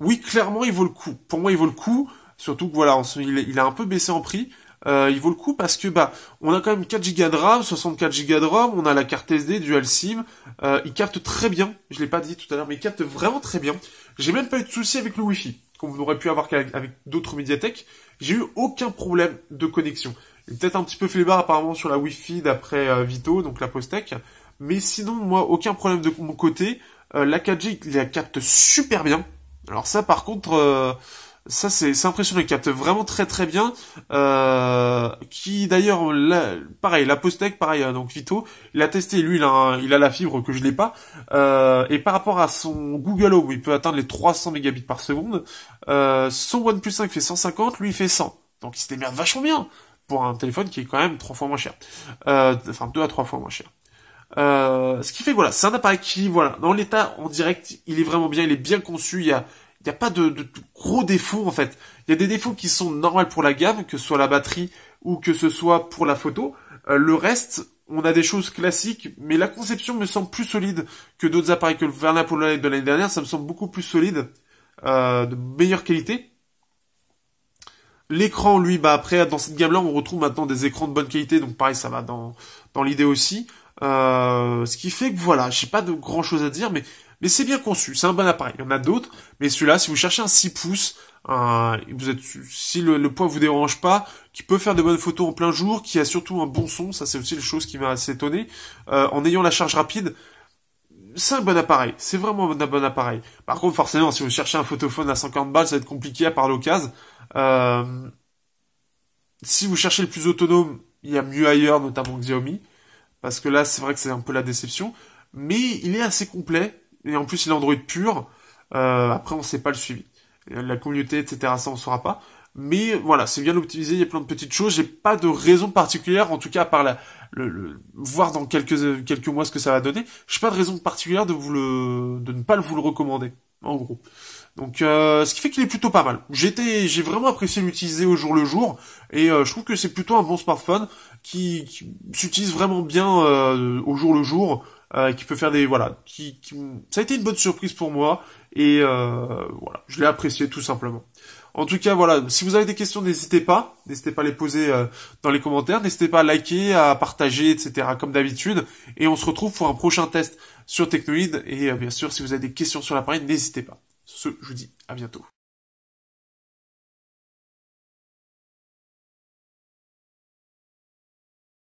oui, clairement, il vaut le coup. Pour moi, il vaut le coup. Surtout que voilà, il a un peu baissé en prix. Euh, il vaut le coup parce que bah, on a quand même quatre gigas de RAM, soixante-quatre gigas de ROM, on a la carte S D, dual SIM. Euh, il capte très bien. Je l'ai pas dit tout à l'heure, mais il capte vraiment très bien. J'ai même pas eu de souci avec le Wi-Fi, comme vous aurez pu avoir avec d'autres Mediatek. J'ai eu aucun problème de connexion. Il est peut-être un petit peu flébard apparemment sur la Wi-Fi d'après euh, Vito, donc la Postec. Mais sinon, moi, aucun problème de mon côté. Euh, la quatre G, il la capte super bien. Alors ça par contre, euh, ça c'est impressionnant, il capte vraiment très très bien, euh, qui d'ailleurs, pareil, la Postec, pareil, donc Vito, il a testé, lui il a, un, il a la fibre que je n'ai pas, euh, et par rapport à son Google Home, il peut atteindre les trois cents mégabits par seconde, euh, son OnePlus cinq fait cent cinquante, lui il fait cent, donc il se démerde vachement bien, pour un téléphone qui est quand même trois fois moins cher, euh, enfin deux à trois fois moins cher. Euh, ce qui fait que voilà, c'est un appareil qui, voilà, dans l'état en direct, il est vraiment bien, il est bien conçu, il y a, il y a pas de, de, de gros défauts en fait. Il y a des défauts qui sont normaux pour la gamme, que ce soit la batterie ou que ce soit pour la photo. Euh, le reste, on a des choses classiques, mais la conception me semble plus solide que d'autres appareils, que le Vernee Apollo Lite de l'année dernière, ça me semble beaucoup plus solide, euh, de meilleure qualité. L'écran, lui, bah après, dans cette gamme-là, on retrouve maintenant des écrans de bonne qualité, donc pareil, ça va dans, dans l'idée aussi. Euh, ce qui fait que voilà, j'ai pas de grand chose à dire, mais mais c'est bien conçu, c'est un bon appareil. Il y en a d'autres, mais celui-là, si vous cherchez un six pouces, un, vous êtes, si le, le poids vous dérange pas, qui peut faire de bonnes photos en plein jour, qui a surtout un bon son, ça c'est aussi une chose qui m'a assez étonné, euh, en ayant la charge rapide, c'est un bon appareil. C'est vraiment un bon appareil. Par contre, forcément, si vous cherchez un photophone à cinquante balles, ça va être compliqué à part l'occasion. Euh, si vous cherchez le plus autonome, il y a mieux ailleurs, notamment Xiaomi. Parce que là, c'est vrai que c'est un peu la déception. Mais il est assez complet. Et en plus, il est Android pur. Euh, après, on ne sait pas le suivi. La communauté, et cetera, ça, on ne saura pas. Mais voilà, c'est bien optimisé, il y a plein de petites choses. J'ai pas de raison particulière, en tout cas, à part la, le, le, voir dans quelques, quelques mois ce que ça va donner. J'ai pas de raison particulière de vous le, de ne pas vous le recommander, en gros. Donc, euh, ce qui fait qu'il est plutôt pas mal. J'étais, j'ai vraiment apprécié l'utiliser au jour le jour, et euh, je trouve que c'est plutôt un bon smartphone qui, qui s'utilise vraiment bien euh, au jour le jour, euh, qui peut faire des, voilà, qui, qui, ça a été une bonne surprise pour moi, et euh, voilà, je l'ai apprécié tout simplement. En tout cas, voilà, si vous avez des questions, n'hésitez pas. N'hésitez pas à les poser euh, dans les commentaires. N'hésitez pas à liker, à partager, et cetera comme d'habitude. Et on se retrouve pour un prochain test sur Technoïde. Et euh, bien sûr, si vous avez des questions sur l'appareil, n'hésitez pas. Sur ce, je vous dis à bientôt.